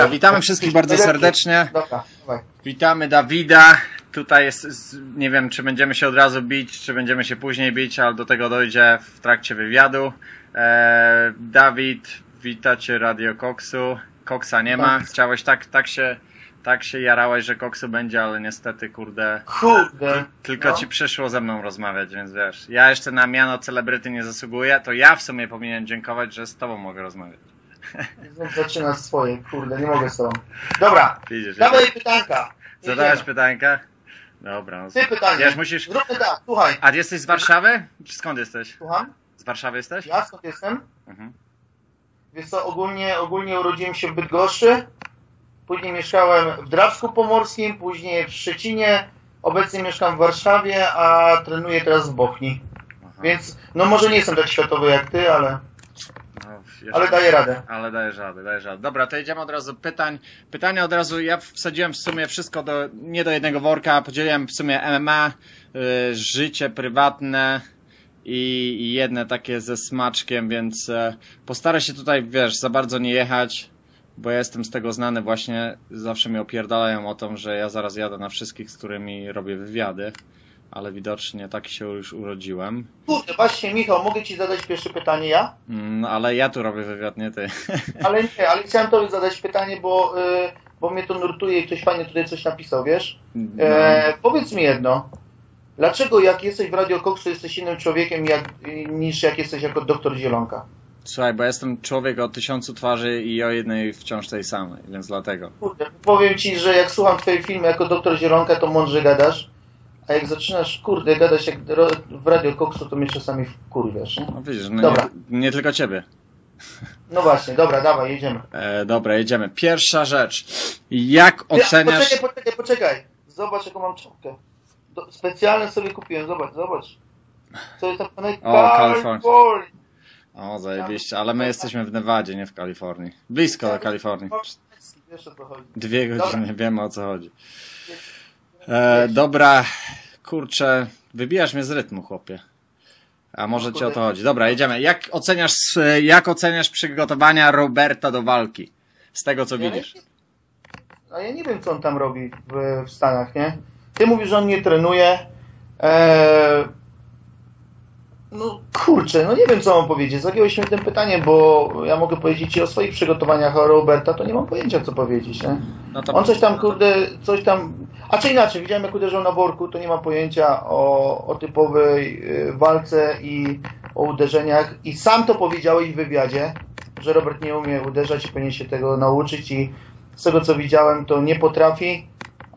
Dobra, witamy wszystkich bardzo serdecznie. Dobra, witamy Dawida. Tutaj jest, nie wiem, czy będziemy się od razu bić, czy będziemy się później bić, ale do tego dojdzie w trakcie wywiadu. Dawid, witacie Radio Koksu. Koksa nie ma. Chciałeś tak się jarałeś, że Koksu będzie, ale niestety, kurde. Tylko no. Ci przyszło ze mną rozmawiać, więc wiesz. Ja jeszcze na miano celebryty nie zasługuję, to ja w sumie powinienem dziękować, że z tobą mogę rozmawiać. Zaczynasz swoje, kurde, nie mogę z tobą. Dobra, dawaj pytanka. Zadałeś pytanka? Dobra. No. Ty pytanie. Wiesz, musisz... Zróbmy tak, słuchaj. A jesteś z Warszawy? Czy skąd jesteś? Słucham? Z Warszawy jesteś? Ja skąd jestem? Mhm. Wiesz co, ogólnie urodziłem się w Bydgoszczy, później mieszkałem w Drawsku Pomorskim, później w Szczecinie, obecnie mieszkam w Warszawie, a trenuję teraz w Bochni. Aha. Więc, no może nie jestem tak światowy jak ty, ale... Jeszcze, ale daję radę. Ale dajesz radę. Dobra, to jedziemy od razu pytań. Pytania od razu, ja wsadziłem w sumie wszystko nie do jednego worka, podzieliłem w sumie MMA, życie prywatne i jedne takie ze smaczkiem, więc postaram się tutaj, wiesz, za bardzo nie jechać, bo ja jestem z tego znany właśnie, zawsze mnie opierdalają o to, że ja zaraz jadę na wszystkich, z którymi robię wywiady, ale widocznie tak się już urodziłem. Kurde, właśnie Michał, mogę ci zadać pierwsze pytanie ja? Ale ja tu robię wywiad, nie ty. Ale nie, ale chciałem tobie zadać pytanie, bo mnie to nurtuje i ktoś fajnie tutaj coś napisał, wiesz? Powiedz mi jedno, dlaczego jak jesteś w Radio Koksu jesteś innym człowiekiem niż jak jesteś jako doktor Zielonka? Słuchaj, bo jestem człowiek o 1000 twarzy i o jednej wciąż tej samej, więc dlatego. Kurde, powiem ci, że jak słucham twojej filmy jako doktor Zielonka, to mądrze gadasz. A jak zaczynasz, kurde, gadać jak w Radio Koksu, to mnie czasami wkurwiasz, nie? No widzisz, no dobra. Nie tylko ciebie. No właśnie, dobra, dawaj, jedziemy. Dobra, jedziemy. Pierwsza rzecz. Jak oceniasz... Poczekaj. Zobacz, jaką mam czapkę. Specjalnie sobie kupiłem, zobacz. To jest napisane Kalifornia. O, zajebiście, ale my jesteśmy w Nevadzie, nie w Kalifornii. Blisko do Kalifornii. Wiesz, o co chodzi. 2 godziny, wiemy o co chodzi. Dobra, kurczę, wybijasz mnie z rytmu, chłopie. A może ci o to chodzi. Dobra, jedziemy. Jak oceniasz przygotowania Roberta do walki? Z tego, co widzisz. Ja nie wiem, co on tam robi w Stanach, nie? Ty mówisz, że on nie trenuje. No kurczę, no nie wiem, co mam powiedzieć. Zagiąłeś mi tym pytaniem, bo ja mogę powiedzieć ci o swoich przygotowaniach, a Roberta to nie mam pojęcia, co powiedzieć, nie? No to on coś tam, kurde, coś tam... A czy inaczej, widziałem, jak uderzył na worku, to nie mam pojęcia o typowej walce i o uderzeniach. I sam to powiedziałeś w wywiadzie, że Robert nie umie uderzać i powinien się tego nauczyć i z tego, co widziałem, to nie potrafi.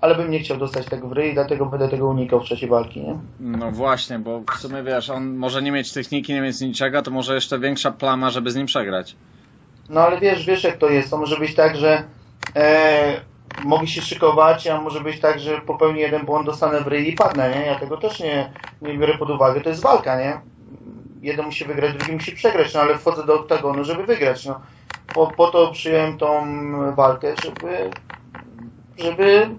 Ale bym nie chciał dostać tego w ryj, dlatego będę tego unikał w czasie walki, nie? No właśnie, bo w sumie wiesz, on może nie mieć techniki, nie mieć niczego, to może jeszcze większa plama, żeby z nim przegrać. No ale wiesz jak to jest, to może być tak, że mogę się szykować, a może być tak, że popełnię jeden błąd, dostanę w ryj i padnę, nie? Ja tego też nie biorę pod uwagę, to jest walka, nie? Jeden musi wygrać, drugi musi przegrać, no ale wchodzę do oktagonu, żeby wygrać, no. Po to przyjąłem tą walkę, żeby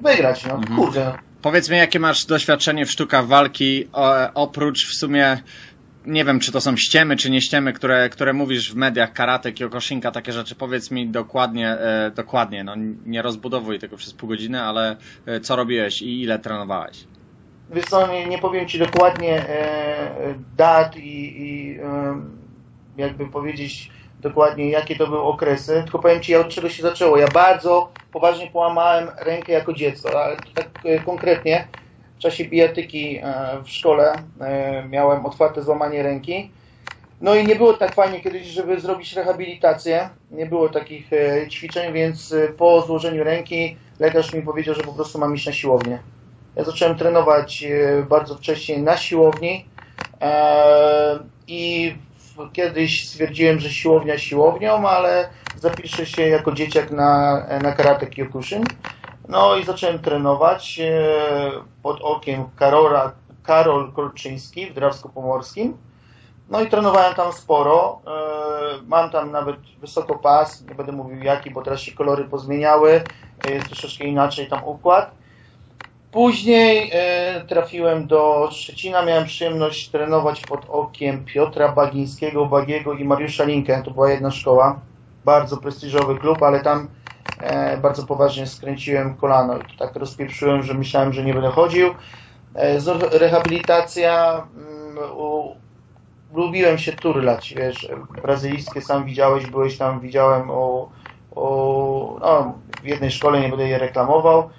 wygrać, no kurde. Powiedz mi, jakie masz doświadczenie w sztukach walki, oprócz w sumie, nie wiem, czy to są ściemy, czy nie ściemy, które mówisz w mediach, karate, kyokushinka, takie rzeczy. Powiedz mi dokładnie, no nie rozbudowuj tego przez pół godziny, ale co robiłeś i ile trenowałeś? Wiesz co, nie powiem ci dokładnie dat i jakby powiedzieć dokładnie, jakie to były okresy, tylko powiem ci, od czego się zaczęło. Ja bardzo poważnie połamałem rękę jako dziecko, ale to tak konkretnie w czasie bijatyki w szkole miałem otwarte złamanie ręki. No i nie było tak fajnie kiedyś, żeby zrobić rehabilitację, nie było takich ćwiczeń, więc po złożeniu ręki lekarz mi powiedział, że po prostu mam iść na siłownię. Ja zacząłem trenować bardzo wcześnie na siłowni i kiedyś stwierdziłem, że siłownia siłownią, ale zapiszę się jako dzieciak na karate Kyokushin. No i zacząłem trenować pod okiem Karol Kulczyński w Drawsku Pomorskim. No i trenowałem tam sporo. Mam tam nawet wysoko pas, nie będę mówił jaki, bo teraz się kolory pozmieniały. Jest troszeczkę inaczej tam układ. Później trafiłem do Szczecina, miałem przyjemność trenować pod okiem Piotra Bagińskiego, Bagiego i Mariusza Linkę. To była jedna szkoła, bardzo prestiżowy klub, ale tam bardzo poważnie skręciłem kolano i tak rozpieprzyłem, że myślałem, że nie będę chodził. Rehabilitacja, lubiłem się turlać, wiesz, brazylijskie sam widziałeś, byłeś tam, widziałem no, w jednej szkole, nie będę je reklamował.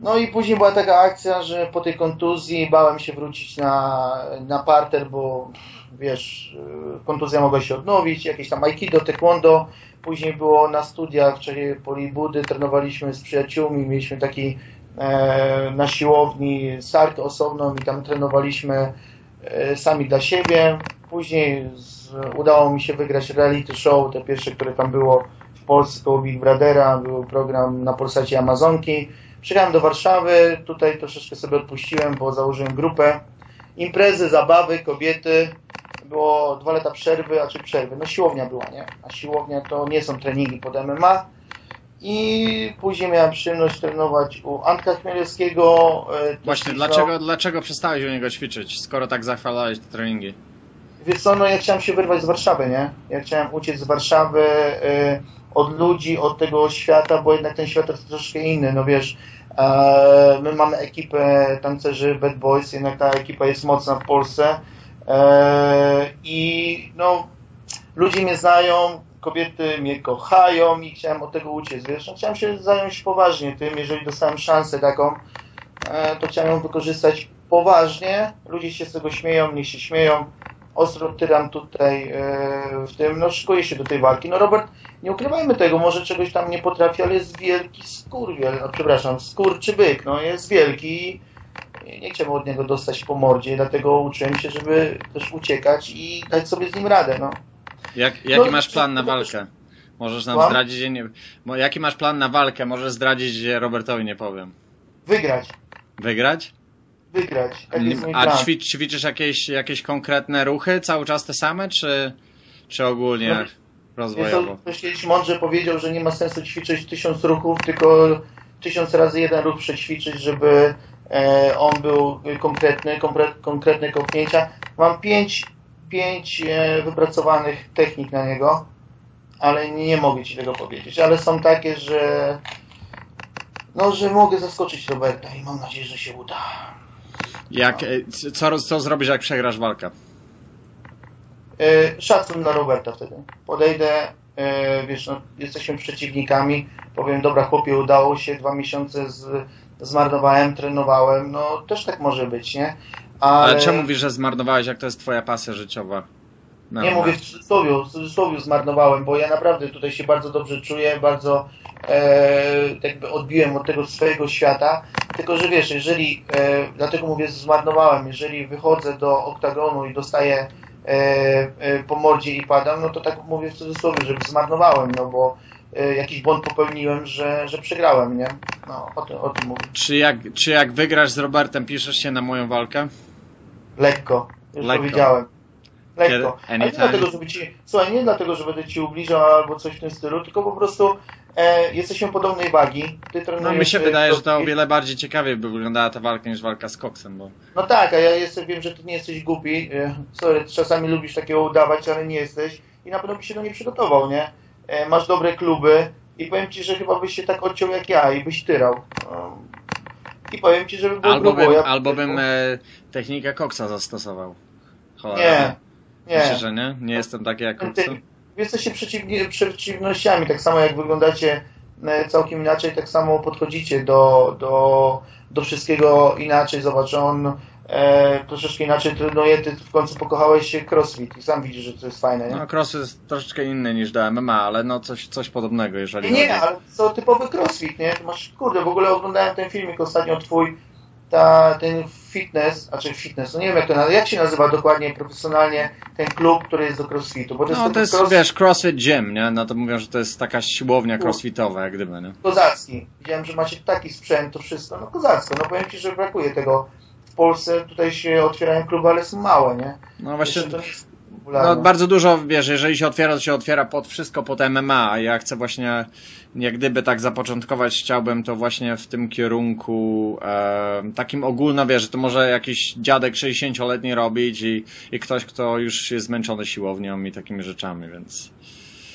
No i później była taka akcja, że po tej kontuzji bałem się wrócić na parter, bo wiesz, kontuzja mogła się odnowić, jakieś tam aikido, taekwondo. Później było na studiach w czasie polibudy, trenowaliśmy z przyjaciółmi, mieliśmy taki na siłowni sarkę osobną i tam trenowaliśmy sami dla siebie. Później udało mi się wygrać reality show, te pierwsze, które tam było w Polsce koło Big Brothera, był program na Polsacie Amazonki. Przyjechałem do Warszawy, tutaj troszeczkę sobie odpuściłem, bo założyłem grupę. Imprezy, zabawy, kobiety. Było 2 lata przerwy, a czy przerwy? No siłownia była, nie? A siłownia to nie są treningi pod MMA. I później miałem przyjemność trenować u Antka Chmielewskiego. Właśnie, dlaczego przestałeś u niego ćwiczyć, skoro tak zachwalałeś te treningi? Wiesz co, no ja chciałem się wyrwać z Warszawy, nie? Ja chciałem uciec z Warszawy, od ludzi, od tego świata, bo jednak ten świat jest troszkę inny, no wiesz, my mamy ekipę tancerzy Bad Boys, jednak ta ekipa jest mocna w Polsce i no, ludzie mnie znają, kobiety mnie kochają i chciałem od tego uciec, wiesz, no, chciałem się zająć poważnie tym, jeżeli dostałem szansę taką, to chciałem ją wykorzystać poważnie, ludzie się z tego śmieją, niech się śmieją, ostro tyram tutaj w tym, no szykuje się do tej walki. No Robert, nie ukrywajmy tego, może czegoś tam nie potrafi, ale jest wielki skurwiel, no przepraszam, skurczybyk, no jest wielki i nie chciałbym od niego dostać po mordzie, dlatego uczyłem się, żeby też uciekać i dać sobie z nim radę, no. Jaki masz plan na walkę? Możesz nam zdradzić, jaki masz plan na walkę? Możesz zdradzić, Robertowi nie powiem. Wygrać. Wygrać? Wygrać. Tak jest mój plan. A ćwiczysz jakieś konkretne ruchy? Cały czas te same? Czy ogólnie no, rozwojowo? Ktoś kiedyś mądrze powiedział, że nie ma sensu ćwiczyć 1000 ruchów, tylko 1000 razy jeden ruch przećwiczyć, żeby on był konkretne kopnięcia. Mam 5 wypracowanych technik na niego, ale nie mogę ci tego powiedzieć. Ale są takie, że mogę zaskoczyć Roberta i mam nadzieję, że się uda. Co zrobisz, jak przegrasz walkę? Szacun dla Roberta wtedy. Podejdę, wiesz, no, jesteśmy przeciwnikami, powiem, dobra chłopie, udało się, 2 miesiące zmarnowałem, trenowałem, no też tak może być, nie? Ale czemu mówisz, że zmarnowałeś, jak to jest twoja pasja życiowa? No, nie mówię w cudzysłowie zmarnowałem, bo ja naprawdę tutaj się bardzo dobrze czuję, bardzo jakby odbiłem od tego swojego świata, tylko że wiesz, jeżeli, dlatego mówię zmarnowałem, jeżeli wychodzę do oktagonu i dostaję po mordzie i padam, no to tak mówię w cudzysłowie, że zmarnowałem, no bo jakiś błąd popełniłem, że przegrałem, nie? No, o tym mówię. Czy jak wygrasz z Robertem, piszesz się na moją walkę? Lekko, już powiedziałem. Lekko. Ale nie dlatego, że będę ci ubliżał albo coś w tym stylu, tylko po prostu jesteśmy podobnej wagi. Ty trenujesz, no mi się wydaje, że to o wiele bardziej ciekawie by wyglądała ta walka niż walka z koksem. Bo... No tak, a ja wiem, że ty nie jesteś głupi. Sorry, czasami lubisz takiego udawać, ale nie jesteś i na pewno byś się do niej przygotował, nie? Masz dobre kluby i powiem ci, że chyba byś się tak odciął jak ja i byś tyrał. I powiem ci, żeby było albo bym technikę koksa zastosował. Cholera. Nie. Myślę, że nie? Nie jestem taki jak Koksu. Jesteście przeciwnościami, tak samo jak wyglądacie całkiem inaczej, tak samo podchodzicie do wszystkiego inaczej. Zobacz, on troszeczkę inaczej trenuje, ty w końcu pokochałeś się CrossFit i sam widzisz, że to jest fajne, nie? No CrossFit jest troszeczkę inny niż do MMA, ale no coś podobnego, jeżeli nie, ale co typowy CrossFit, nie? Masz, kurde, w ogóle oglądałem ten filmik ostatnio twój, ten fitness, no nie wiem jak się nazywa dokładnie profesjonalnie ten klub, który jest do crossfitu. Bo to jest crossfit gym, nie? No to mówią, że to jest taka siłownia crossfitowa, jak gdyby, nie? Kozacki. Widziałem, że macie taki sprzęt, to wszystko, no kozacko. No powiem ci, że brakuje tego. W Polsce tutaj się otwierają kluby, ale są małe, nie? No właśnie, no bardzo dużo, wiesz, jeżeli się otwiera, to się otwiera pod MMA, a ja chcę właśnie, jak gdyby tak zapoczątkować, chciałbym to właśnie w tym kierunku takim ogólno, wiesz, że to może jakiś dziadek 60-letni robić i ktoś, kto już jest zmęczony siłownią i takimi rzeczami, więc...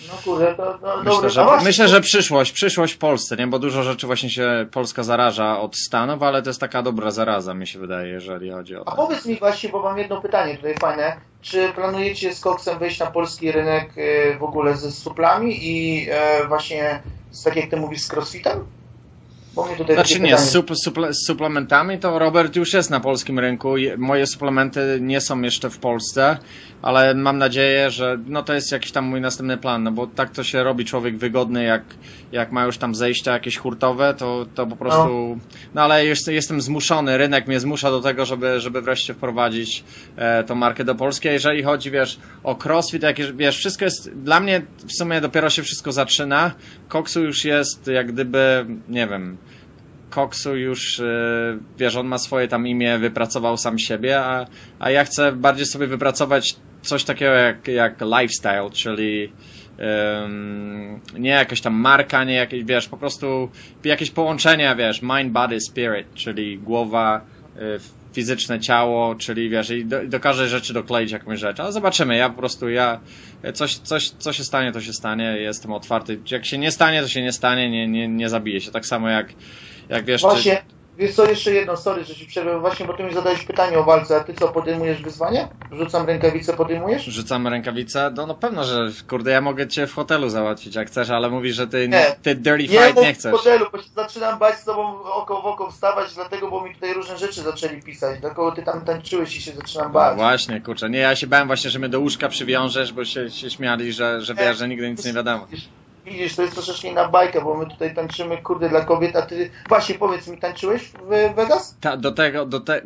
No kurde, to myślę, że przyszłość w Polsce, nie? Bo dużo rzeczy właśnie się Polska zaraża od Stanów, ale to jest taka dobra zaraza, mi się wydaje, jeżeli chodzi o to. A powiedz mi właśnie, bo mam jedno pytanie tutaj fajne. Czy planujecie z Koksem wejść na polski rynek w ogóle ze suplami i właśnie, tak jak ty mówisz, z crossfitem? Znaczy nie, z suplementami to Robert już jest na polskim rynku. Moje suplementy nie są jeszcze w Polsce, ale mam nadzieję, że no to jest jakiś tam mój następny plan, no bo tak to się robi człowiek wygodny, jak ma już tam zejścia jakieś hurtowe, to po prostu... No ale jestem zmuszony, rynek mnie zmusza do tego, żeby wreszcie wprowadzić tą markę do Polski. Jeżeli chodzi, wiesz, o crossfit, wiesz, wszystko jest... Dla mnie w sumie dopiero się wszystko zaczyna. Koksu już jest jak gdyby, nie wiem... Koksu już, wiesz, on ma swoje tam imię, wypracował sam siebie, a ja chcę bardziej sobie wypracować coś takiego jak lifestyle, czyli nie jakaś tam marka, nie jakieś, wiesz, po prostu jakieś połączenia, wiesz, mind, body, spirit, czyli głowa, fizyczne ciało, czyli wiesz, i do każdej rzeczy dokleić jakąś rzecz, ale zobaczymy, ja po prostu coś się stanie, to się stanie, jestem otwarty, jak się nie stanie, to się nie stanie, nie zabiję się, tak samo jak wiesz... Właśnie, wiesz co, jeszcze jedno, sorry, że ci przerwę, właśnie, bo ty mi zadałeś pytanie o walce, a ty co, podejmujesz wyzwanie? Rzucam rękawicę, podejmujesz? Rzucam rękawicę, no pewno, że kurde, ja mogę cię w hotelu załatwić, jak chcesz, ale mówisz, że ty dirty fight nie chcesz. Nie, w hotelu, bo się zaczynam bać z tobą oko w oko wstawać, dlatego, bo mi tutaj różne rzeczy zaczęli pisać, dlatego ty tam tańczyłeś i się zaczynam bać. No właśnie, kurczę, nie, ja się bałem właśnie, że mnie do łóżka przywiążesz, bo się śmiali, że nigdy nic nie wiadomo. Widzisz, to jest troszeczkę na bajkę, bo my tutaj tańczymy, kurde, dla kobiet, a ty... Właśnie, powiedz mi, tańczyłeś w Vegas?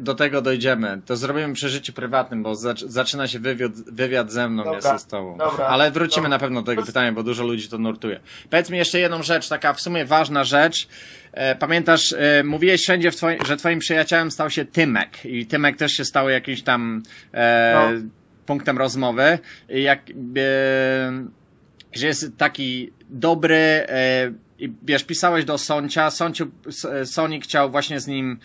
Do tego dojdziemy. To zrobimy przy życiu prywatnym, bo zaczyna się wywiad ze mną, jest z tobą. Dobra, ale wrócimy na pewno do tego pytania, bo dużo ludzi to nurtuje. Powiedz mi jeszcze jedną rzecz, taka w sumie ważna rzecz. Pamiętasz, mówiłeś wszędzie, że twoim przyjacielem stał się Tymek. I Tymek też się stał jakimś tam punktem rozmowy. Że jest taki dobry, wiesz, pisałeś do Soncia, Sonik chciał właśnie z nim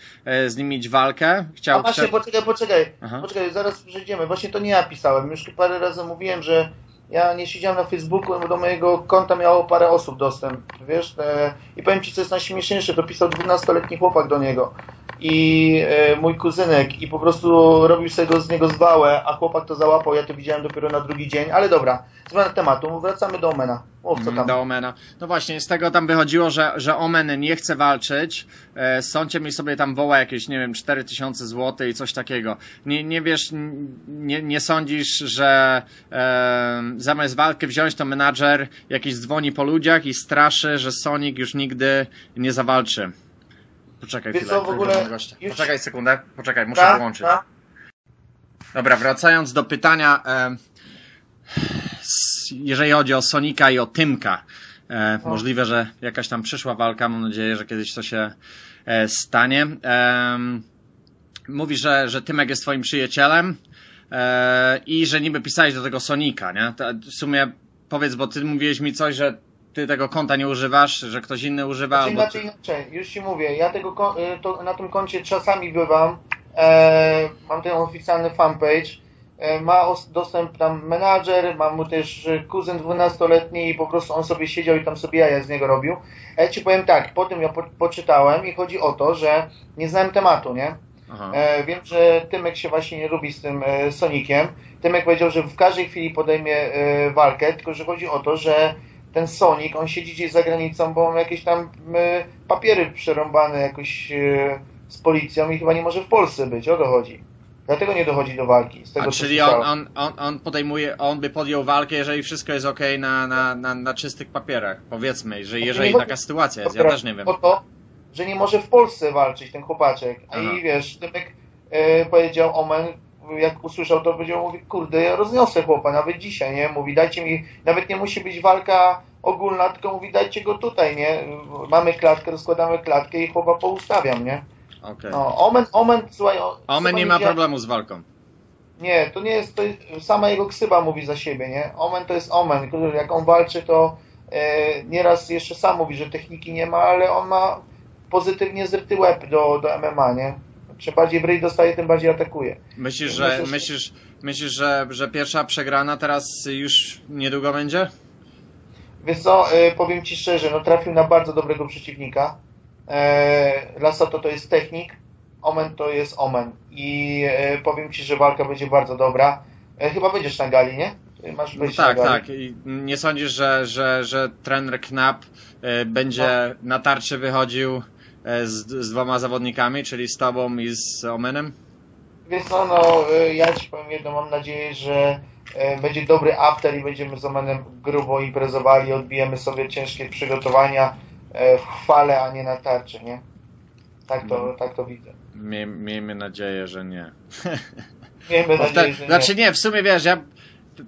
mieć walkę. Chciał... A właśnie, poczekaj, zaraz przejdziemy. Właśnie to nie ja pisałem, już parę razy mówiłem, że ja nie siedziałem na Facebooku, bo do mojego konta miało parę osób dostęp, wiesz, i powiem ci, co jest najśmieszniejsze, to pisał 12-letni chłopak do niego i mój kuzynek i po prostu robił sobie z niego zwałę, a chłopak to załapał, ja to widziałem dopiero na drugi dzień, ale dobra, zmiana tematu, wracamy do Omena. Mów, co tam? Do Omena. No właśnie, z tego tam wychodziło, że Omen nie chce walczyć, Sącie mi sobie tam woła jakieś, nie wiem, 4000 zł i coś takiego. Nie wiesz, nie sądzisz, że zamiast walkę wziąć, to menadżer jakiś dzwoni po ludziach i straszy, że Sonik już nigdy nie zawalczy. Poczekaj chwilę, w ogóle... Poczekaj sekundę, poczekaj, muszę wyłączyć. Dobra, wracając do pytania, jeżeli chodzi o Sonika i o Tymka, możliwe, że jakaś tam przyszła walka, mam nadzieję, że kiedyś to się stanie. Mówi, że Tymek jest twoim przyjacielem i że niby pisałeś do tego Sonika, nie? W sumie powiedz, bo ty mówiłeś mi coś, że ty tego konta nie używasz, że ktoś inny używa? Znaczy, inaczej, już ci mówię, ja na tym koncie czasami bywam, mam ten oficjalny fanpage, ma dostęp tam menadżer, mam mu też kuzyn 12-letni i po prostu on sobie siedział i tam sobie jaja z niego robił. Ja ci powiem tak, potem ja poczytałem i chodzi o to, że nie znałem tematu, nie? Wiem, że Tymek się właśnie nie lubi z tym Sonikiem. Tymek powiedział, że w każdej chwili podejmie walkę, tylko że chodzi o to, że ten Sonik, on siedzi gdzieś za granicą, bo on jakieś tam papiery przerąbane jakoś z policją i chyba nie może w Polsce być, o to chodzi. Dlatego nie dochodzi do walki. Z tego, czyli on by podjął walkę, jeżeli wszystko jest okej na czystych papierach, powiedzmy, że jeżeli taka sytuacja jest, ja też nie wiem. O to, że nie może w Polsce walczyć ten chłopaczek. I wiesz, Tymek powiedział, Omen, jak usłyszał to, powiedział, mówi, kurde, ja rozniosę chłopa, nawet dzisiaj, nie? Mówi, dajcie mi, nawet nie musi być walka ogólna, tylko mówi, dajcie go tutaj, nie? Mamy klatkę, rozkładamy klatkę i chłopa poustawiam, nie? Okay. No, Omen, słuchaj... Omen nie ma problemu z walką. Nie, to nie jest... To jest, sama jego ksyba mówi za siebie, nie? Omen to jest Omen. Jak on walczy, to nieraz jeszcze sam mówi, że techniki nie ma, ale on ma pozytywnie zryty łeb do MMA, nie? Czym bardziej w ryj dostaje, tym bardziej atakuje. Myślisz, że pierwsza przegrana teraz już niedługo będzie? Wiesz co, powiem Ci szczerze, no trafił na bardzo dobrego przeciwnika. Lasato to jest technik, Omen to jest Omen. I powiem Ci, że walka będzie bardzo dobra. Chyba będziesz na gali, nie? Masz no tak, tak. I nie sądzisz, że trener Knapp będzie na tarczę wychodził z dwoma zawodnikami, czyli z Tobą i z Omenem? Wiesz co, no ja Ci powiem jedno, mam nadzieję, że będzie dobry after i będziemy z Omenem grubo imprezowali, odbijemy sobie ciężkie przygotowania w chwale, a nie na tarczy, nie? Tak to, no, tak to widzę. Miejmy nadzieję, że nie. Miejmy nadzieję, że znaczy nie, w sumie wiesz, ja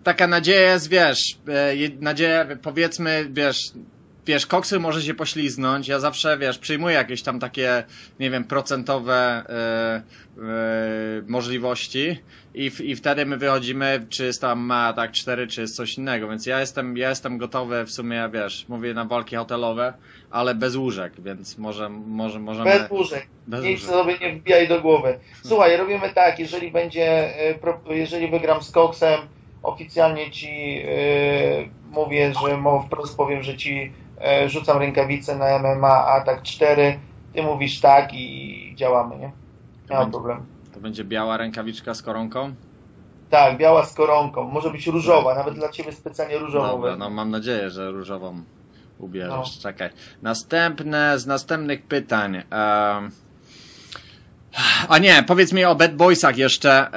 taka nadzieja jest, wiesz, nadzieja, powiedzmy, wiesz, Koksu może się pośliznąć, ja zawsze, wiesz, przyjmuję jakieś tam takie, nie wiem, procentowe możliwości i wtedy my wychodzimy, czy jest tam ma tak 4, czy jest coś innego, więc ja jestem gotowy w sumie, wiesz, mówię na walki hotelowe, ale bez łóżek, więc może możemy... Bez łóżek, nic sobie nie wbijaj do głowy. Słuchaj, robimy tak, jeżeli wygram z Koksem, oficjalnie Ci mówię, że wprost powiem, że Ci rzucam rękawicę na MMA, atak 4, Ty mówisz tak i działamy, nie? Nie ma problemu. To będzie biała rękawiczka z koronką? Tak, biała z koronką. Może być różowa, tak. Nawet dla Ciebie specjalnie różową. Dobra, no mam nadzieję, że różową ubierzesz. No. Czekaj. Z następnych pytań. A nie, powiedz mi o Bad Boysach jeszcze.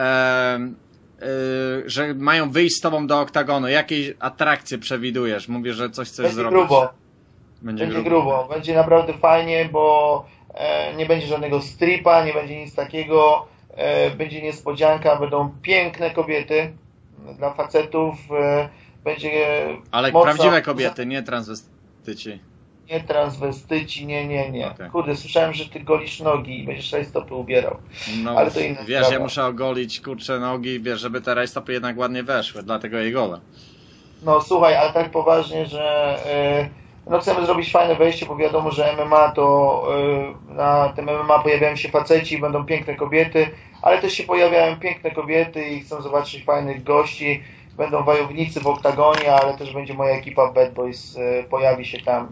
Że mają wyjść z Tobą do oktagonu. Jakiej atrakcje przewidujesz? Mówię, że coś chcesz zrobić. Grubo. Będzie grubo. Będzie naprawdę fajnie, bo nie będzie żadnego stripa, nie będzie nic takiego. Będzie niespodzianka, będą piękne kobiety dla facetów. Będzie ale mocno... prawdziwe kobiety, nie transwestyci. Nie transwestyci, nie. Okay. Kurde, słyszałem, że ty golisz nogi i będziesz rajstopy ubierał. No, ale to inna wiesz, sprawa. Ja muszę ogolić, kurczę, nogi, wiesz, żeby te rajstopy jednak ładnie weszły, dlatego jej gole. No słuchaj, ale tak poważnie, że no chcemy zrobić fajne wejście, bo wiadomo, że MMA to na tym MMA pojawiają się faceci, będą piękne kobiety, ale też się pojawiają piękne kobiety i chcą zobaczyć fajnych gości. Będą wojownicy w oktagonie, ale też będzie moja ekipa Bad Boys, pojawi się tam.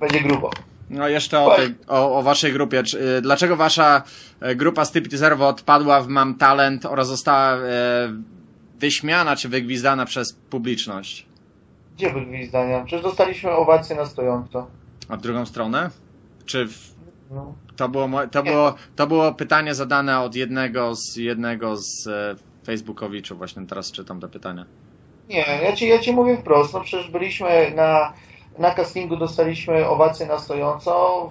Będzie grubo. No jeszcze o waszej grupie. Dlaczego wasza grupa stripteaserowa odpadła w Mam Talent oraz została wyśmiana czy wygwizdana przez publiczność? Gdzie wygwizdania? Przecież dostaliśmy owację na stojąco. A w drugą stronę? Czy w... no. To było pytanie zadane od jednego z facebookowiczów. Właśnie teraz czytam te pytania. Nie, ja ci mówię wprost. No przecież byliśmy na castingu, dostaliśmy owację na stojąco,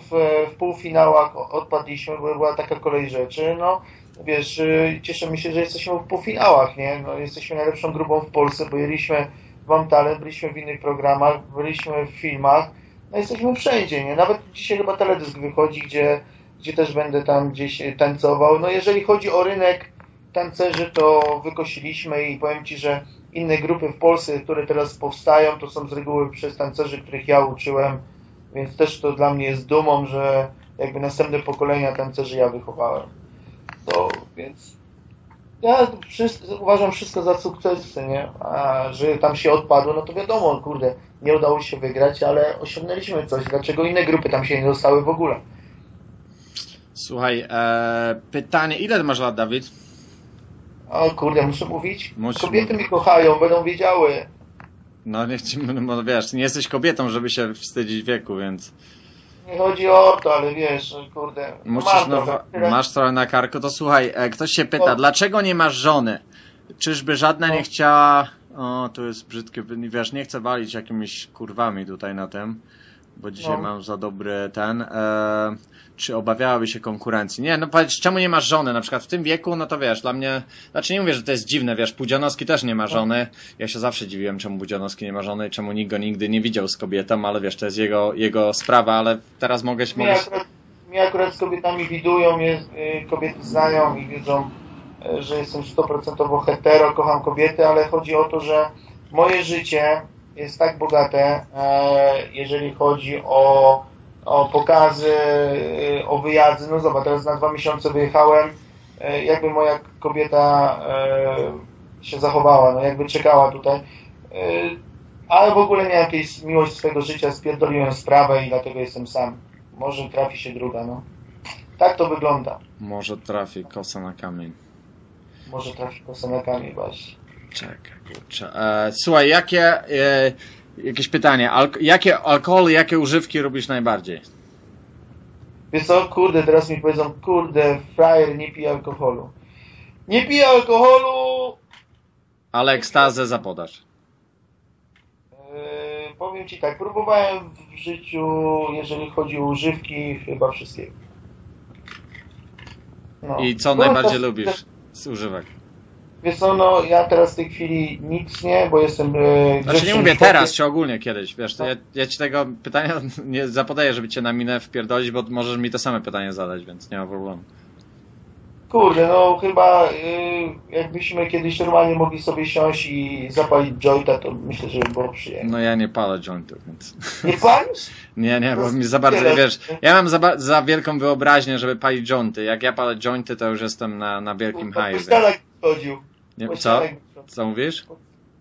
w półfinałach odpadliśmy, bo była taka kolej rzeczy, no wiesz, cieszymy się, że jesteśmy w półfinałach, nie? No, jesteśmy najlepszą grupą w Polsce, bo jeliśmy w Mam Talent, byliśmy w innych programach, byliśmy w filmach, no jesteśmy wszędzie, nie? Nawet dzisiaj chyba teledysk wychodzi, gdzie też będę tam gdzieś tańcował, no jeżeli chodzi o rynek tancerzy, to wykosiliśmy i powiem Ci, że inne grupy w Polsce, które teraz powstają, to są z reguły przez tancerzy, których ja uczyłem, więc też to dla mnie jest dumą, że jakby następne pokolenia tancerzy ja wychowałem. To więc ja uważam wszystko za sukcesy, nie? A że tam się odpadło, no to wiadomo, kurde, nie udało się wygrać, ale osiągnęliśmy coś. Dlaczego inne grupy tam się nie dostały w ogóle? Słuchaj, pytanie, ile ty masz lat, Dawid? O kurde, muszę mówić? Kobiety mnie kochają, będą wiedziały. No niech ci, no wiesz, nie jesteś kobietą, żeby się wstydzić wieku, więc... Nie chodzi o to, ale wiesz, kurde... Masz trochę na karku, to słuchaj, ktoś się pyta, dlaczego nie masz żony? Czyżby żadna nie chciała... O, tu jest brzydkie, wiesz, nie chcę walić jakimiś kurwami tutaj na tym, bo dzisiaj mam za dobry ten... Czy obawiałaby się konkurencji? Nie, no powiedz, czemu nie masz żony? Na przykład w tym wieku, no to wiesz, dla mnie... Znaczy nie mówię, że to jest dziwne, wiesz, Pudzianowski też nie ma żony. Ja się zawsze dziwiłem, czemu Pudzianowski nie ma żony i czemu nikt go nigdy nie widział z kobietą, ale wiesz, to jest jego sprawa, ale teraz mogę... Mnie akurat z kobietami widują, kobiety znają i wiedzą, że jestem 100% hetero, kocham kobiety, ale chodzi o to, że moje życie jest tak bogate, jeżeli chodzi o pokazy, o wyjazdy. No zobacz, teraz na 2 miesiące wyjechałem, jakby moja kobieta się zachowała, no jakby czekała tutaj. Ale w ogóle miałem jakieś miłość swego życia, spierdoliłem sprawę i dlatego jestem sam. Może trafi się druga, no. Tak to wygląda. Może trafi kosa na kamień. Może trafi kosa na kamień, właśnie. Czekaj, kurczę. Słuchaj, jakie... jakieś pytanie. Jakie alkohole, jakie używki robisz najbardziej? Wiesz co, kurde, teraz mi powiedzą, kurde, frajer nie pije alkoholu. Nie piję alkoholu... Ale ekstazę zapodasz. Powiem ci tak, próbowałem w życiu, jeżeli chodzi o używki, chyba wszystkiego. No. I co najbardziej lubisz z używek? Wiesz co, no ja teraz w tej chwili nic nie, bo jestem... Znaczy nie mówię teraz, czy ogólnie kiedyś, wiesz, to ja ci tego pytania nie zapodaję, żeby cię na minę wpierdolić, bo możesz mi to same pytanie zadać, więc nie ma problemu. Kurde, no chyba jakbyśmy kiedyś normalnie mogli sobie siąść i zapalić jointa, to myślę, że by było przyjemnie. No ja nie palę jointów, więc... Nie palisz? Nie, bo mi za bardzo, wiesz, ja mam za wielką wyobraźnię, żeby palić jointy. Jak ja palę jointy, to już jestem na wielkim haju. Po ścianach byś chodził. Co? Co mówisz?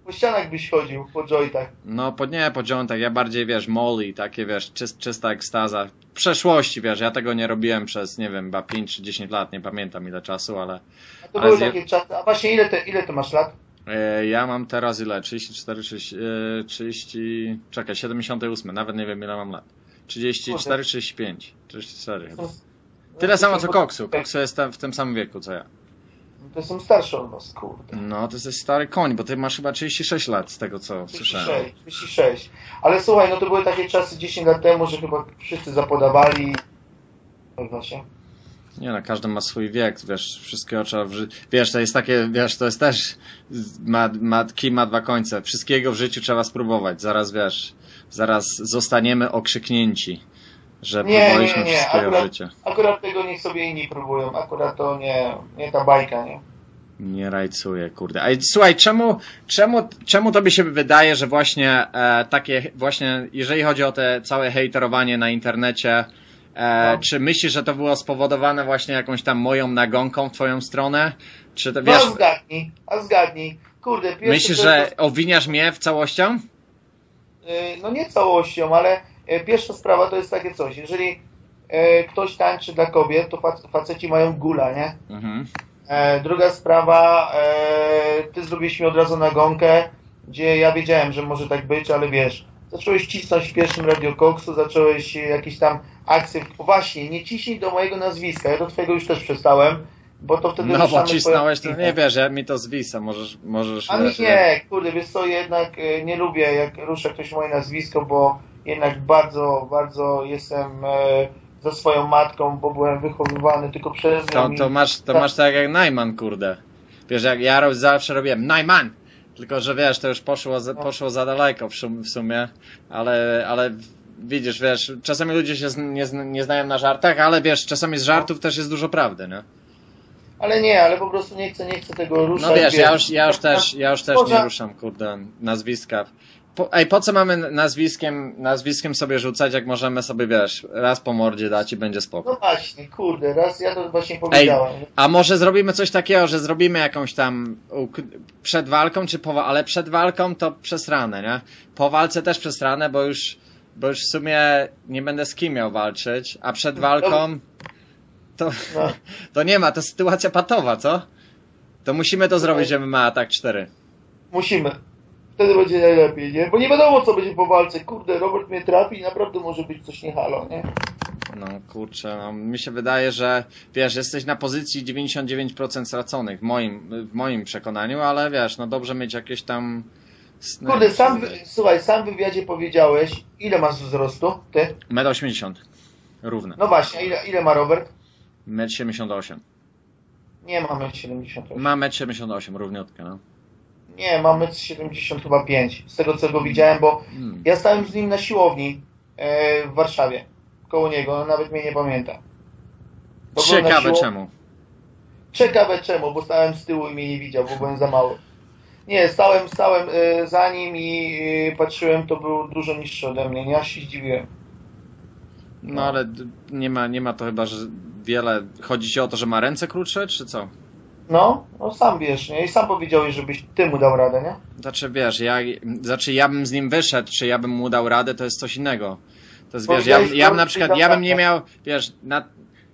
Po ścianach byś chodził, po jointach. No po jointach, ja bardziej, wiesz, molly, takie, wiesz, czysta ekstaza. W przeszłości, wiesz, ja tego nie robiłem przez, nie wiem, chyba 5 czy 10 lat, nie pamiętam ile czasu, ale... A to ale były takie czasy, a właśnie ile ty masz lat? Ja mam teraz ile? 34, 30... Czekaj, 78, nawet nie wiem ile mam lat. 34, 35, 34 chyba. Tyle samo co Koksu, Koksu jest w tym samym wieku co ja. To jestem starszy od nas, kurde. No, to jesteś stary koń, bo ty masz chyba 36 lat z tego, co 36, słyszałem. 36. Ale słuchaj, no to były takie czasy 10 lat temu, że chyba wszyscy zapodawali. Nie no, każdy ma swój wiek, wiesz, wszystkiego trzeba w życiu... Wiesz, to jest takie, wiesz, to jest też... Kij ma dwa końce. Wszystkiego w życiu trzeba spróbować. Zaraz, wiesz, zaraz zostaniemy okrzyknięci, że próbowaliśmy wszystkiego akurat, w życiu. Akurat tego niech sobie inni próbują. Akurat to nie ta bajka, nie? Nie rajcuje, kurde. A słuchaj, czemu tobie się wydaje, że właśnie takie, właśnie jeżeli chodzi o te całe hejterowanie na internecie, no. Czy myślisz, że to było spowodowane właśnie jakąś tam moją nagonką w twoją stronę? Czy to, wiesz, no zgadnij. Kurde, myślisz, że obwiniasz mnie w całością? No nie całością, ale... Pierwsza sprawa to jest takie coś, jeżeli ktoś tańczy dla kobiet, to faceci mają gula, nie? Mhm. Druga sprawa, ty zrobiłeś mi od razu nagonkę, gdzie ja wiedziałem, że może tak być, ale wiesz, zacząłeś cisnąć w pierwszym Radio Koksu, zacząłeś jakieś tam akcje, właśnie, nie ciśnij do mojego nazwiska, ja do twojego już też przestałem, bo to wtedy... No bo cisnąłeś, to nie wiesz, mi to zwisa, możesz... A nie, kurde, wiesz co, jednak nie lubię, jak rusza ktoś moje nazwisko, bo... Jednak bardzo, bardzo jestem ze swoją matką, bo byłem wychowywany tylko przez nią. To masz tak jak Najman, kurde. Wiesz, jak ja zawsze robiłem Najman! Tylko, że wiesz, to już poszło za daleko w sumie, ale widzisz, wiesz, czasami ludzie się nie znają na żartach, ale wiesz, czasami z żartów też jest dużo prawdy, nie? Ale nie, ale po prostu nie chcę tego ruszać. No wiesz, ja już też nie ruszam, kurde, nazwiska. Po co mamy nazwiskiem sobie rzucać, jak możemy sobie, wiesz, raz po mordzie dać i będzie spoko. No właśnie, kurde, raz ja to właśnie powiedziałem. A może zrobimy coś takiego, że zrobimy jakąś tam przed walką, czy po, ale przed walką to przesrane, nie? Po walce też przesrane, bo już w sumie nie będę z kim miał walczyć, a przed walką to nie ma, to sytuacja patowa, co? To musimy to zrobić, że ma atak 4. Musimy. Wtedy będzie najlepiej, nie? Bo nie wiadomo, co będzie po walce. Kurde, Robert mnie trafi i naprawdę może być coś nie halo, nie? No kurczę, no, mi się wydaje, że wiesz, jesteś na pozycji 99% straconych, w moim przekonaniu, ale wiesz, no dobrze mieć jakieś tam... Kurde, słuchaj, sam w wywiadzie powiedziałeś, ile masz wzrostu, ty? 1,80 m, równe. No właśnie, ile ma Robert? 1,78 m. Nie ma 1,78 m. Ma 1,78 m, równiutkę, no. Nie, mamy 70 chyba 5, z tego co go widziałem, bo ja stałem z nim na siłowni w Warszawie, koło niego, on nawet mnie nie pamięta. Bo ciekawe czemu. Ciekawe czemu, bo stałem z tyłu i mnie nie widział, bo byłem za mały. Nie, stałem za nim i patrzyłem, to był dużo niższy ode mnie, ja się zdziwiłem. No ale nie ma to chyba, że wiele, chodzi ci o to, że ma ręce krótsze, czy co? No sam wiesz, nie? I sam powiedziałeś, żebyś ty mu dał radę, nie? Znaczy wiesz, ja bym z nim wyszedł, czy ja bym mu dał radę, to jest coś innego. To jest, wiesz, ja bym na przykład, ja bym nie miał, wiesz,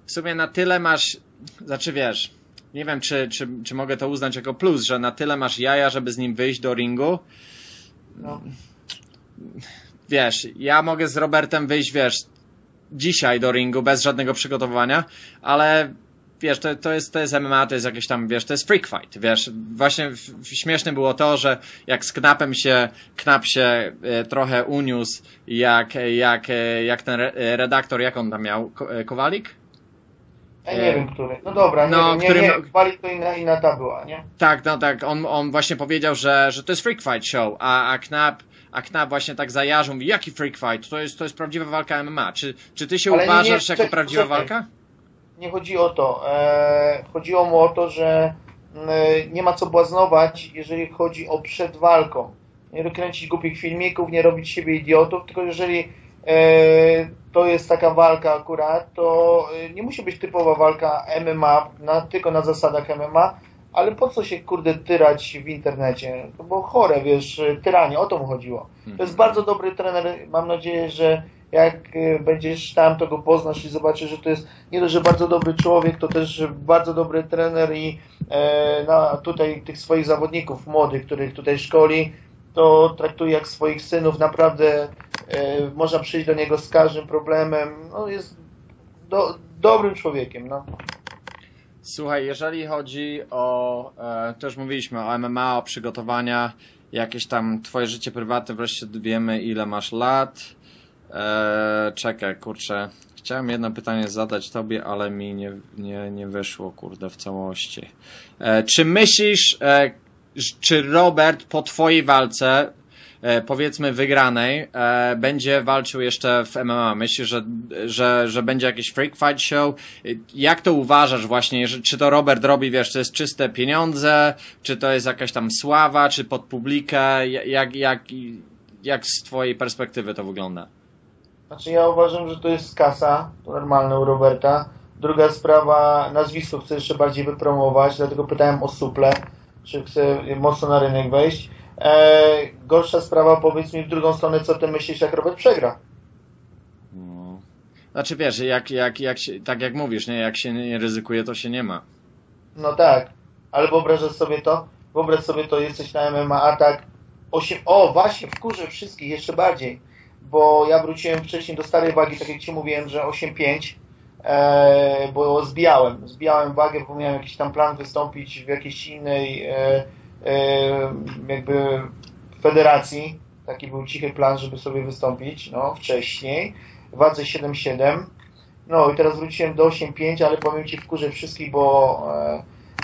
w sumie na tyle masz, znaczy wiesz, nie wiem czy mogę to uznać jako plus, że na tyle masz jaja, żeby z nim wyjść do ringu. No. Wiesz, ja mogę z Robertem wyjść, wiesz, dzisiaj do ringu bez żadnego przygotowania, ale wiesz, to jest MMA, to jest jakieś tam, wiesz, to jest Freak Fight, wiesz, właśnie śmieszne było to, że jak z Knappem Knapp się trochę uniósł, jak ten redaktor, jak on tam miał, Kowalik? Ja nie wiem, który. No dobra, nie, Kowalik to inna ta była, nie? Tak, no tak, on właśnie powiedział, że to jest Freak Fight show, a Knapp właśnie tak zajarzył, mówi, jaki Freak Fight, to jest prawdziwa walka MMA, czy ty się ale uważasz jako prawdziwa walka? Nie chodzi o to. Chodziło mu o to, że nie ma co błaznować, jeżeli chodzi o przed walką. Nie dokręcić głupich filmików, nie robić siebie idiotów, tylko jeżeli to jest taka walka akurat, to nie musi być typowa walka MMA, tylko na zasadach MMA, ale po co się, kurde, tyrać w internecie? To było chore, wiesz, tyranie, o to mu chodziło. To jest bardzo dobry trener, mam nadzieję, że jak będziesz tam, to go poznasz i zobaczysz, że to jest nie dość, że bardzo dobry człowiek, to też bardzo dobry trener i tutaj tych swoich zawodników młodych, których tutaj szkoli, to traktuje jak swoich synów. Naprawdę można przyjść do niego z każdym problemem. No, jest dobrym człowiekiem. No. Słuchaj, jeżeli chodzi o, to już mówiliśmy o MMA, o przygotowania, jakieś tam twoje życie prywatne, wreszcie wiemy, ile masz lat. Czekaj, kurczę, chciałem jedno pytanie zadać tobie, ale mi nie wyszło, kurde, w całości. Czy myślisz, czy Robert po twojej walce, powiedzmy wygranej, będzie walczył jeszcze w MMA? Myślisz, że będzie jakiś Freak Fight show? Jak to uważasz właśnie, czy to Robert robi, wiesz, to jest czyste pieniądze, czy to jest jakaś tam sława, czy pod publikę? Jak z twojej perspektywy to wygląda? Znaczy ja uważam, że to jest kasa, to normalne u Roberta. Druga sprawa, nazwisko chcę jeszcze bardziej wypromować, dlatego pytałem o suple, czy chcę mocno na rynek wejść. Gorsza sprawa, powiedz mi w drugą stronę, co ty myślisz, jak Robert przegra? No. Znaczy wiesz, tak jak mówisz, nie? Jak się nie ryzykuje, to się nie ma. No tak, ale wyobraź sobie to, jesteś na MMA, a tak 8, o właśnie, wkurzę wszystkich jeszcze bardziej. Bo ja wróciłem wcześniej do starej wagi, tak jak ci mówiłem, że 8,5, bo zbijałem wagę, bo miałem jakiś tam plan wystąpić w jakiejś innej jakby federacji, taki był cichy plan, żeby sobie wystąpić, no wcześniej, w wadze 7,7, no i teraz wróciłem do 8,5, ale powiem ci, wkurzę wszystkich, bo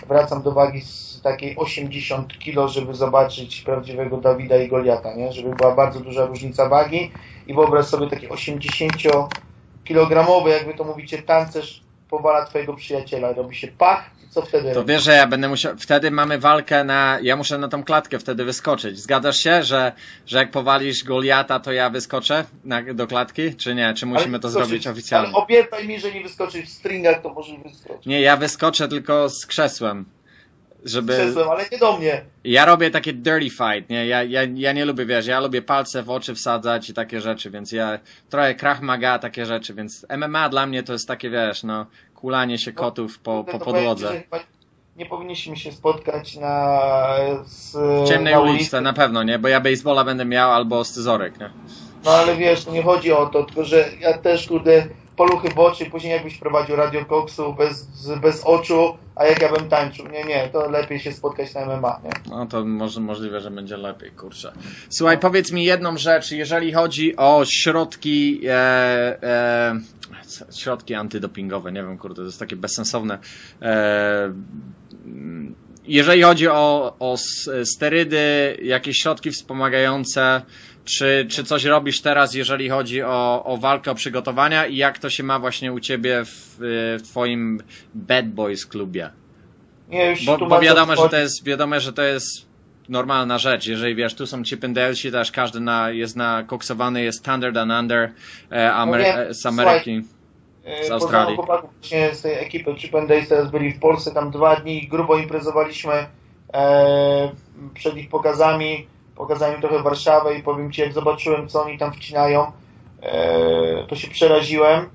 wracam do wagi z takiej 80 kg, żeby zobaczyć prawdziwego Dawida i Goliata, nie? Żeby była bardzo duża różnica wagi i wyobraź sobie taki 80-kilogramowy, jakby to mówicie, tancerz powala twojego przyjaciela, robi się pach, co wtedy? To wiesz, że ja będę musiał, wtedy mamy walkę ja muszę na tą klatkę wtedy wyskoczyć. Zgadzasz się, że jak powalisz Goliata, to ja wyskoczę do klatki, czy nie? Czy musimy to zrobić oficjalnie? Ale obiecaj mi, że nie wyskoczysz w stringach, to możesz wyskoczyć. Nie, ja wyskoczę tylko z krzesłem. Ale nie do mnie. Ja robię takie dirty fight, nie? Ja nie lubię, wiesz, ja lubię palce w oczy wsadzać i takie rzeczy, więc ja trochę Krav Maga, takie rzeczy, więc MMA dla mnie to jest takie, wiesz, no, kulanie się kotów po podłodze. Powiem, nie powinniśmy się spotkać w ciemnej ulicy, na pewno, nie? Bo ja baseballa będę miał albo scyzoryk, nie? No ale wiesz, nie chodzi o to, tylko że ja też, kurde, poluchy w oczy, później jakbyś prowadził Radio Koksu bez oczu, a jak ja bym tańczył. Nie, to lepiej się spotkać na MMA, nie? No to możliwe, że będzie lepiej, kurczę. Słuchaj, powiedz mi jedną rzecz, jeżeli chodzi o środki antydopingowe, nie wiem, kurde, to jest takie bezsensowne. Jeżeli chodzi o sterydy, jakieś środki wspomagające, czy coś robisz teraz, jeżeli chodzi o walkę, o przygotowania i jak to się ma właśnie u ciebie w twoim Bad Boys klubie? Nie, już bo wiadomo, że to jest normalna rzecz. Jeżeli wiesz, tu są Chippendalesi, też każdy jest nakoksowany, jest Thunder and Under z Ameryki, z Australii. Chłopaków właśnie z tej ekipy Chippendales teraz byli w Polsce, tam 2 dni grubo imprezowaliśmy przed ich pokazami. pokazałem trochę Warszawę i powiem Ci, jak zobaczyłem, co oni tam wcinają, to się przeraziłem.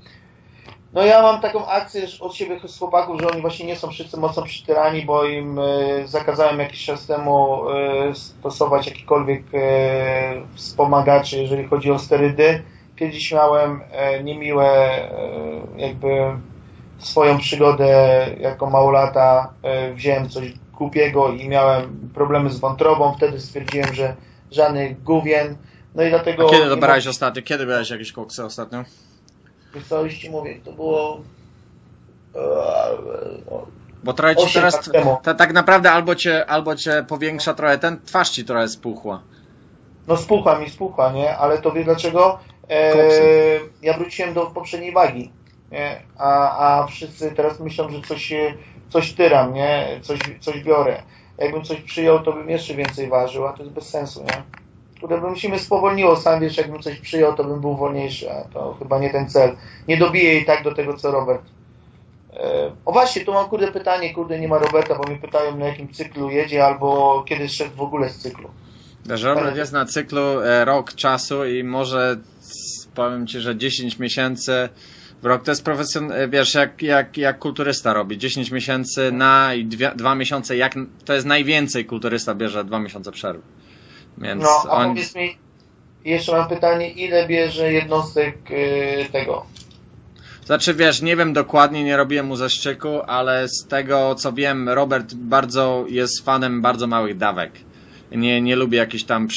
No ja mam taką akcję od siebie z chłopaków, że oni właśnie nie są wszyscy mocno przytyrani, bo im zakazałem jakiś czas temu stosować jakikolwiek wspomagaczy, jeżeli chodzi o sterydy. Kiedyś miałem niemiłe jakby swoją przygodę jako małolata, wziąłem coś głupiego i miałem problemy z wątrobą, wtedy stwierdziłem, że żadnych gówien, no i dlatego... A kiedy dobrałeś ostatnio? Kiedy brałeś jakieś koksy ostatnio? Co już Ci mówię, to było... Bo trochę Ci teraz... Tak naprawdę albo cię powiększa trochę, ten twarz Ci trochę spuchła. No spuchła, nie? Ale to wie dlaczego? Ja wróciłem do poprzedniej wagi, nie? A wszyscy teraz myślą, że coś tyram, nie? Coś biorę. Jakbym coś przyjął, to bym jeszcze więcej ważył, a to jest bez sensu, nie? Które bym się spowolniło, sam wiesz, jakbym coś przyjął, to bym był wolniejszy, a to chyba nie ten cel. Nie dobiję i tak do tego, co Robert. O właśnie, tu mam pytanie, nie ma Roberta, bo mnie pytają, na jakim cyklu jedzie, albo kiedy szedł w ogóle z cyklu. Robert jest na cyklu rok czasu i może powiem Ci, że 10 miesięcy w rok to jest profesjonalny, wiesz, jak kulturysta robi, 10 miesięcy na i 2 miesiące, jak to jest najwięcej kulturysta bierze 2 miesiące przerwy. Więc no, a powiedz mi, jeszcze mam pytanie, ile bierze jednostek tego? Znaczy, wiesz, nie wiem dokładnie, nie robiłem mu zaszczyku, ale z tego, co wiem, Robert bardzo jest fanem bardzo małych dawek. Nie lubi jakichś tam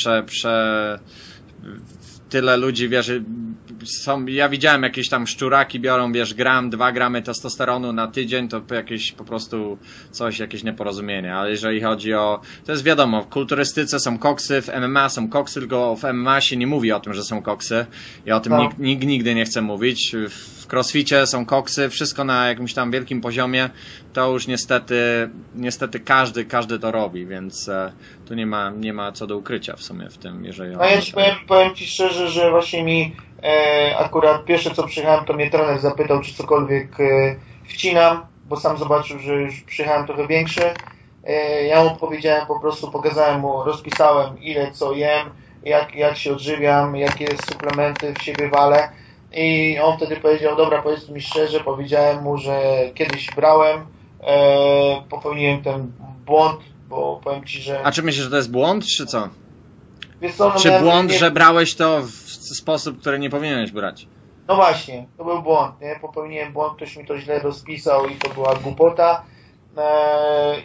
tyle ludzi, wiesz, ja widziałem jakieś tam szczuraki biorą, wiesz, 1-2 gramy testosteronu na tydzień, to jakieś po prostu coś, jakieś nieporozumienie, ale jeżeli chodzi o, to jest wiadomo, w kulturystyce są koksy, w MMA są koksy, tylko w MMA się nie mówi o tym, że są koksy i o tym nikt nigdy nie chce mówić, w crossficie są koksy, wszystko na jakimś tam wielkim poziomie, to już niestety każdy to robi, więc tu nie ma co do ukrycia w sumie w tym, jeżeli... No ja Ci powiem Ci szczerze, że właśnie mi akurat pierwsze co przyjechałem, to mnie trener zapytał, czy cokolwiek wcinam, bo sam zobaczył, że już przyjechałem trochę większy. Ja mu powiedziałem, po prostu pokazałem mu, rozpisałem ile co jem, jak się odżywiam, jakie suplementy w siebie walę. I on wtedy powiedział, dobra, powiedz mi szczerze, powiedziałem mu, że kiedyś brałem, popełniłem ten błąd, bo powiem Ci, że... A czy myślisz, że to jest błąd, czy co? Wiesz co, no czy błąd, że brałeś to w sposób, który nie powinieneś brać? No właśnie, to był błąd, nie? Popełniłem błąd, ktoś mi to źle rozpisał i to była głupota.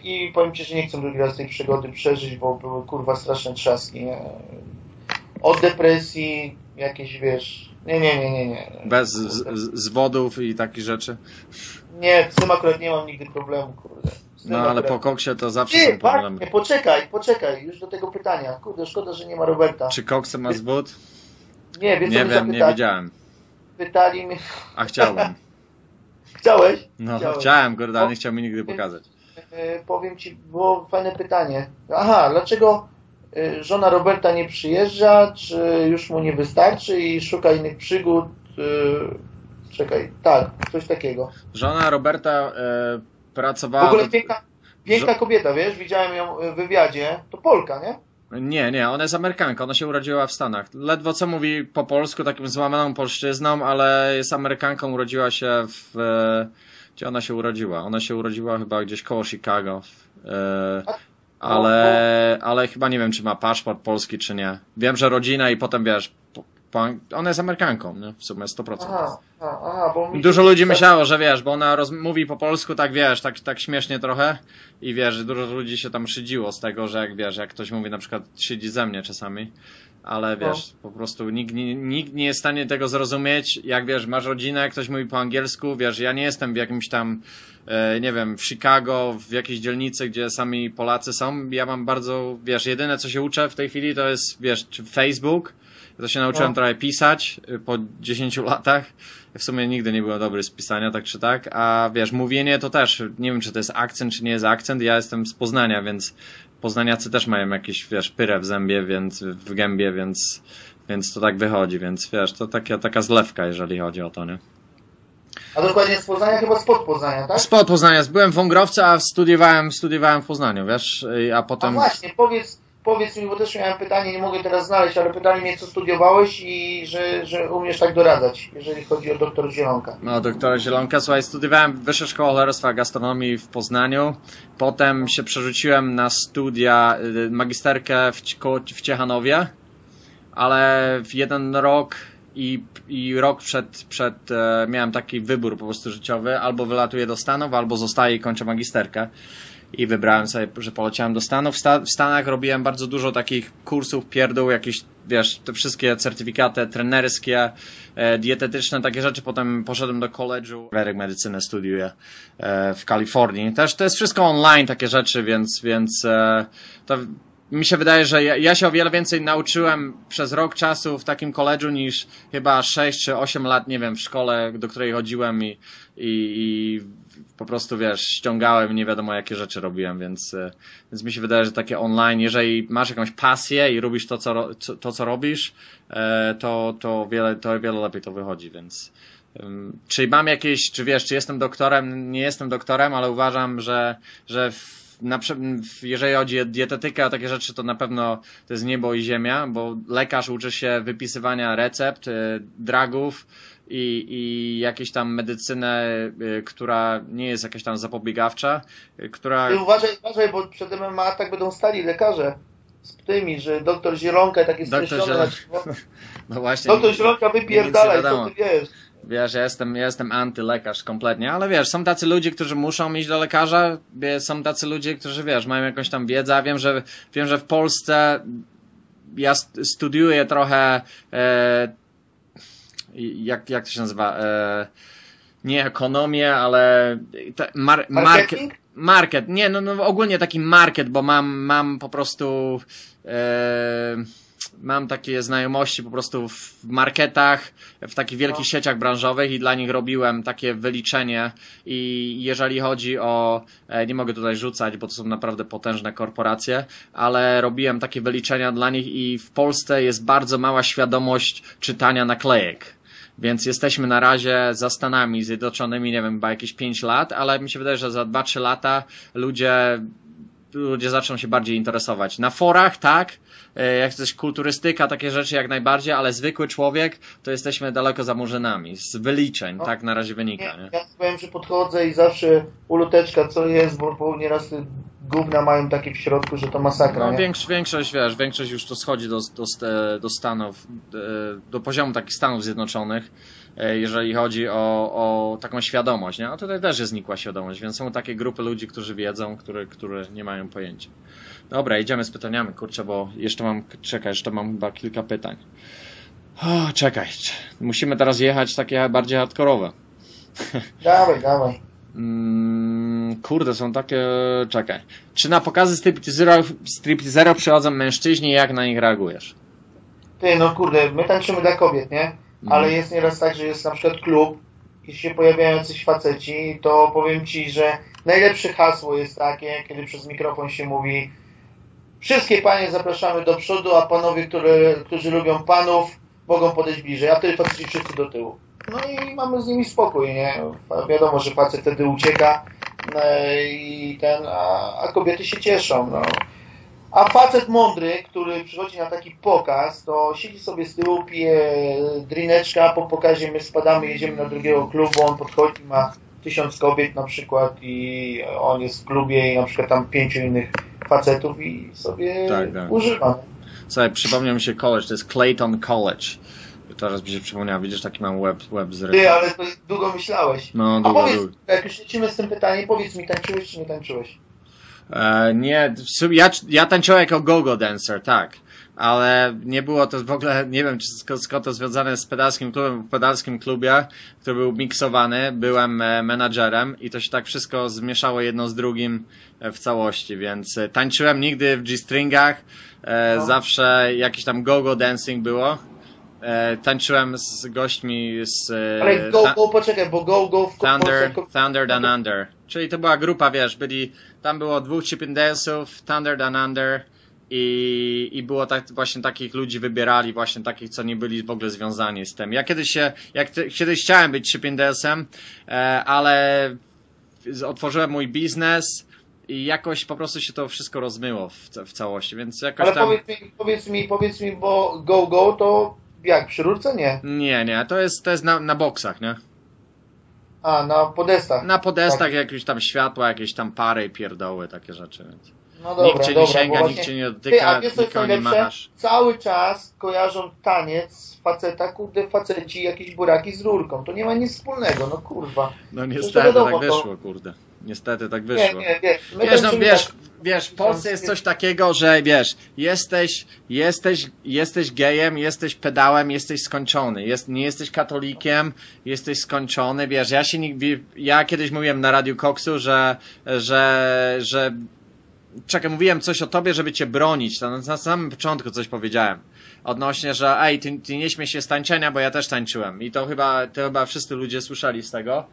I powiem Ci, że nie chcę drugi raz tej przygody przeżyć, bo były kurwa straszne trzaski. Od depresji, jakieś wiesz... Nie. Bez zwodów i takich rzeczy? Nie, z tym akurat nie mam nigdy problemu, kurde. No ale po koksie to zawsze są problemy. Nie, poczekaj, już do tego pytania. Kurde, szkoda, że nie ma Roberta. Czy koksy ma zwód? Nie, wiesz, nie wiem, nie widziałem. Pytali mnie... A chciałbym. Chciałeś? No chciałem, kurde, ale nie chciał mi nigdy pokazać. Powiem Ci, było fajne pytanie. Aha, dlaczego... Żona Roberta nie przyjeżdża, czy już mu nie wystarczy i szuka innych przygód? Czekaj, tak, coś takiego. Żona Roberta pracowała... W ogóle piękna kobieta, wiesz, widziałem ją w wywiadzie, to Polka, nie? Nie, ona jest Amerykanką, ona się urodziła w Stanach. Ledwo co mówi po polsku, takim złamaną polszczyzną, ale jest Amerykanką, urodziła się w... Gdzie ona się urodziła? Ona się urodziła chyba gdzieś koło Chicago. Ale chyba nie wiem, czy ma paszport polski, czy nie. Wiem, że rodzina i potem, wiesz, ona jest Amerykanką, nie? W sumie 100%. Aha, bo dużo ludzi myślało, że wiesz, bo ona mówi po polsku, tak wiesz, tak śmiesznie trochę i wiesz, dużo ludzi się tam szydziło z tego, że jak wiesz, jak ktoś mówi na przykład siedzi ze mnie czasami, ale wiesz, po prostu nikt nie jest w stanie tego zrozumieć, jak wiesz, masz rodzinę, ktoś mówi po angielsku, wiesz, ja nie jestem w jakimś tam, nie wiem, w Chicago, w jakiejś dzielnicy, gdzie sami Polacy są, ja mam bardzo, wiesz, jedyne co się uczę w tej chwili to jest, wiesz, Facebook, to się nauczyłem trochę pisać po 10 latach, w sumie nigdy nie byłem dobry z pisania, tak czy tak, a wiesz, mówienie to też, nie wiem czy to jest akcent, czy nie jest akcent, ja jestem z Poznania, więc poznaniacy też mają jakieś, wiesz, pyrę w zębie, więc, w gębie, więc to tak wychodzi, więc wiesz, to taka zlewka, jeżeli chodzi o to, nie? A dokładnie z Poznania, chyba spod Poznania, tak? Spod Poznania, byłem w Wągrowcu, a studiowałem w Poznaniu, wiesz, a potem... A właśnie, powiedz, powiedz mi, bo też miałem pytanie, nie mogę teraz znaleźć, ale pytanie mnie, co studiowałeś i że umiesz tak doradzać, jeżeli chodzi o doktora Zielonka. No, doktora Zielonka, słuchaj, studiowałem Wyższą Szkołę Holarstwa i Gastronomii w Poznaniu, potem się przerzuciłem na studia, magisterkę w Ciechanowie, ale w jeden rok i rok przed miałem taki wybór po prostu życiowy, albo wylatuję do Stanów, albo zostaję i kończę magisterkę. I wybrałem sobie, że poleciałem do Stanów. W Stanach robiłem bardzo dużo takich kursów, pierdół, jakieś, wiesz, te wszystkie certyfikaty trenerskie, dietetyczne, takie rzeczy. Potem poszedłem do college'u. Werek medycynę studiuję w Kalifornii. Też to jest wszystko online, takie rzeczy, więc to mi się wydaje, że ja się o wiele więcej nauczyłem przez rok czasu w takim college'u niż chyba 6 czy 8 lat, nie wiem, w szkole, do której chodziłem i po prostu, wiesz, ściągałem, nie wiadomo jakie rzeczy robiłem, więc mi się wydaje, że takie online, jeżeli masz jakąś pasję i robisz to, co robisz, to wiele lepiej to wychodzi, więc... Czy mam jakieś, czy wiesz, czy jestem doktorem, nie jestem doktorem, ale uważam, że jeżeli chodzi o dietetykę, o takie rzeczy, to na pewno to jest niebo i ziemia, bo lekarz uczy się wypisywania recept, dragów, i jakieś tam medycynę, która nie jest jakaś tam zapobiegawcza, która... Ty uważaj, bo przed MMA tak będą stali lekarze z tymi, że doktor Zielonka takie skreślone na ciebie. No właśnie. Doktor Zielonka wypierdalaj, co ty wiesz. Wiesz, ja jestem antylekarz kompletnie, ale wiesz, są tacy ludzie, którzy muszą iść do lekarza, są tacy ludzie, którzy, wiesz, mają jakąś tam wiedzę, a wiem, że w Polsce ja studiuję trochę... Jak to się nazywa? Nie ekonomię, ale... Marketing? Nie, no ogólnie taki market, bo mam po prostu... Mam takie znajomości po prostu w marketach, w takich wielkich sieciach branżowych i dla nich robiłem takie wyliczenie i jeżeli chodzi o, nie mogę tutaj rzucać, bo to są naprawdę potężne korporacje, ale robiłem takie wyliczenia dla nich i w Polsce jest bardzo mała świadomość czytania naklejek. Więc jesteśmy na razie za Stanami Zjednoczonymi, nie wiem, chyba jakieś 5 lat, ale mi się wydaje, że za 2-3 lata ludzie zaczną się bardziej interesować. Na forach, tak, jak coś kulturystyka, takie rzeczy jak najbardziej, ale zwykły człowiek, to jesteśmy daleko za murzynami. Z wyliczeń, tak na razie wynika. Nie? Ja powiem, że podchodzę i zawsze uluteczka, co jest, bo nieraz gówna mają takie w środku, że to masakra. No, większość, wiesz, większość już to schodzi do Stanów, do poziomu takich Stanów Zjednoczonych, jeżeli chodzi o taką świadomość, nie? A tutaj też jest znikła świadomość, więc są takie grupy ludzi, którzy wiedzą, które nie mają pojęcia. Dobra, idziemy z pytaniami, kurczę, bo jeszcze mam chyba kilka pytań. O, czekaj, musimy teraz jechać takie bardziej hardkorowe. Dawaj. Kurde, są takie... Czekaj. Czy na pokazy stripteaserów przychodzą mężczyźni i jak na nich reagujesz? Ty, no kurde, my tańczymy dla kobiet, nie? Ale jest nieraz tak, że jest na przykład klub, jeśli się pojawiają jacyś faceci, to powiem ci, że najlepsze hasło jest takie, kiedy przez mikrofon się mówi: wszystkie panie zapraszamy do przodu, a panowie, którzy lubią panów, mogą podejść bliżej, a wtedy faceci wszyscy do tyłu. No i mamy z nimi spokój, nie? Wiadomo, że facet wtedy ucieka, a kobiety się cieszą, no. A facet mądry, który przychodzi na taki pokaz, to siedzi sobie z tyłu, pije drineczka, po pokazie my spadamy, jedziemy na drugiego klubu, on podchodzi, ma 1000 kobiet na przykład i on jest w klubie i na przykład tam 5 innych facetów i sobie tak. Używa. Słuchaj, przypomniał mi się college, to jest Clayton College. Teraz mi się przypomniała, widzisz, taki mam web z rynku. Ty, ale to długo myślałeś. No, długo. Jak już lecimy z tym pytaniem, powiedz mi, tańczyłeś czy nie tańczyłeś? Nie, w sumie ja tańczyłem jako go-go dancer, tak, ale nie było to w ogóle, nie wiem, czy skąd to związane z pedalskim klubem. W pedalskim klubie, który był miksowany, byłem menadżerem i to się tak wszystko zmieszało jedno z drugim w całości, więc tańczyłem nigdy w G-stringach, zawsze jakiś tam go-go dancing było. Tańczyłem z gośćmi z... Ale go, poczekaj, bo go w Thunder and Under. Czyli to była grupa, wiesz, tam było 2 Chippendalesów, Thunder and Under i było tak, właśnie takich ludzi wybierali, właśnie takich, co nie byli w ogóle związani z tym. Ja kiedyś chciałem być Chippendalesem, ale otworzyłem mój biznes I jakoś po prostu się to wszystko rozmyło w całości, więc jakoś tam... Ale powiedz mi, bo go to jak, przy rurce? Nie. Nie, to jest na boksach, nie? A, na podestach. Na podestach, tak. Jakieś tam światła, jakieś tam pary, pierdoły, takie rzeczy. No dobra, nikt cię nie sięga, właśnie... nikt cię nie dotyka, nikogo nie machasz. Cały czas kojarzą taniec faceta, kurde, faceci, jakieś buraki z rurką. To nie ma nic wspólnego, no kurwa. No niestety, tak wyszło, kurde. Niestety tak wyszło. Nie. Wiesz, w Polsce jest coś takiego, że wiesz, jesteś gejem, jesteś pedałem, jesteś skończony. Nie jesteś katolikiem, jesteś skończony. Wiesz, ja kiedyś mówiłem na Radiu Koksu, że czekaj, mówiłem coś o tobie, żeby cię bronić. Na samym początku coś powiedziałem. Odnośnie, że ej, ty nie śmiej się z tańczenia, bo ja też tańczyłem. I to chyba wszyscy ludzie słyszeli z tego.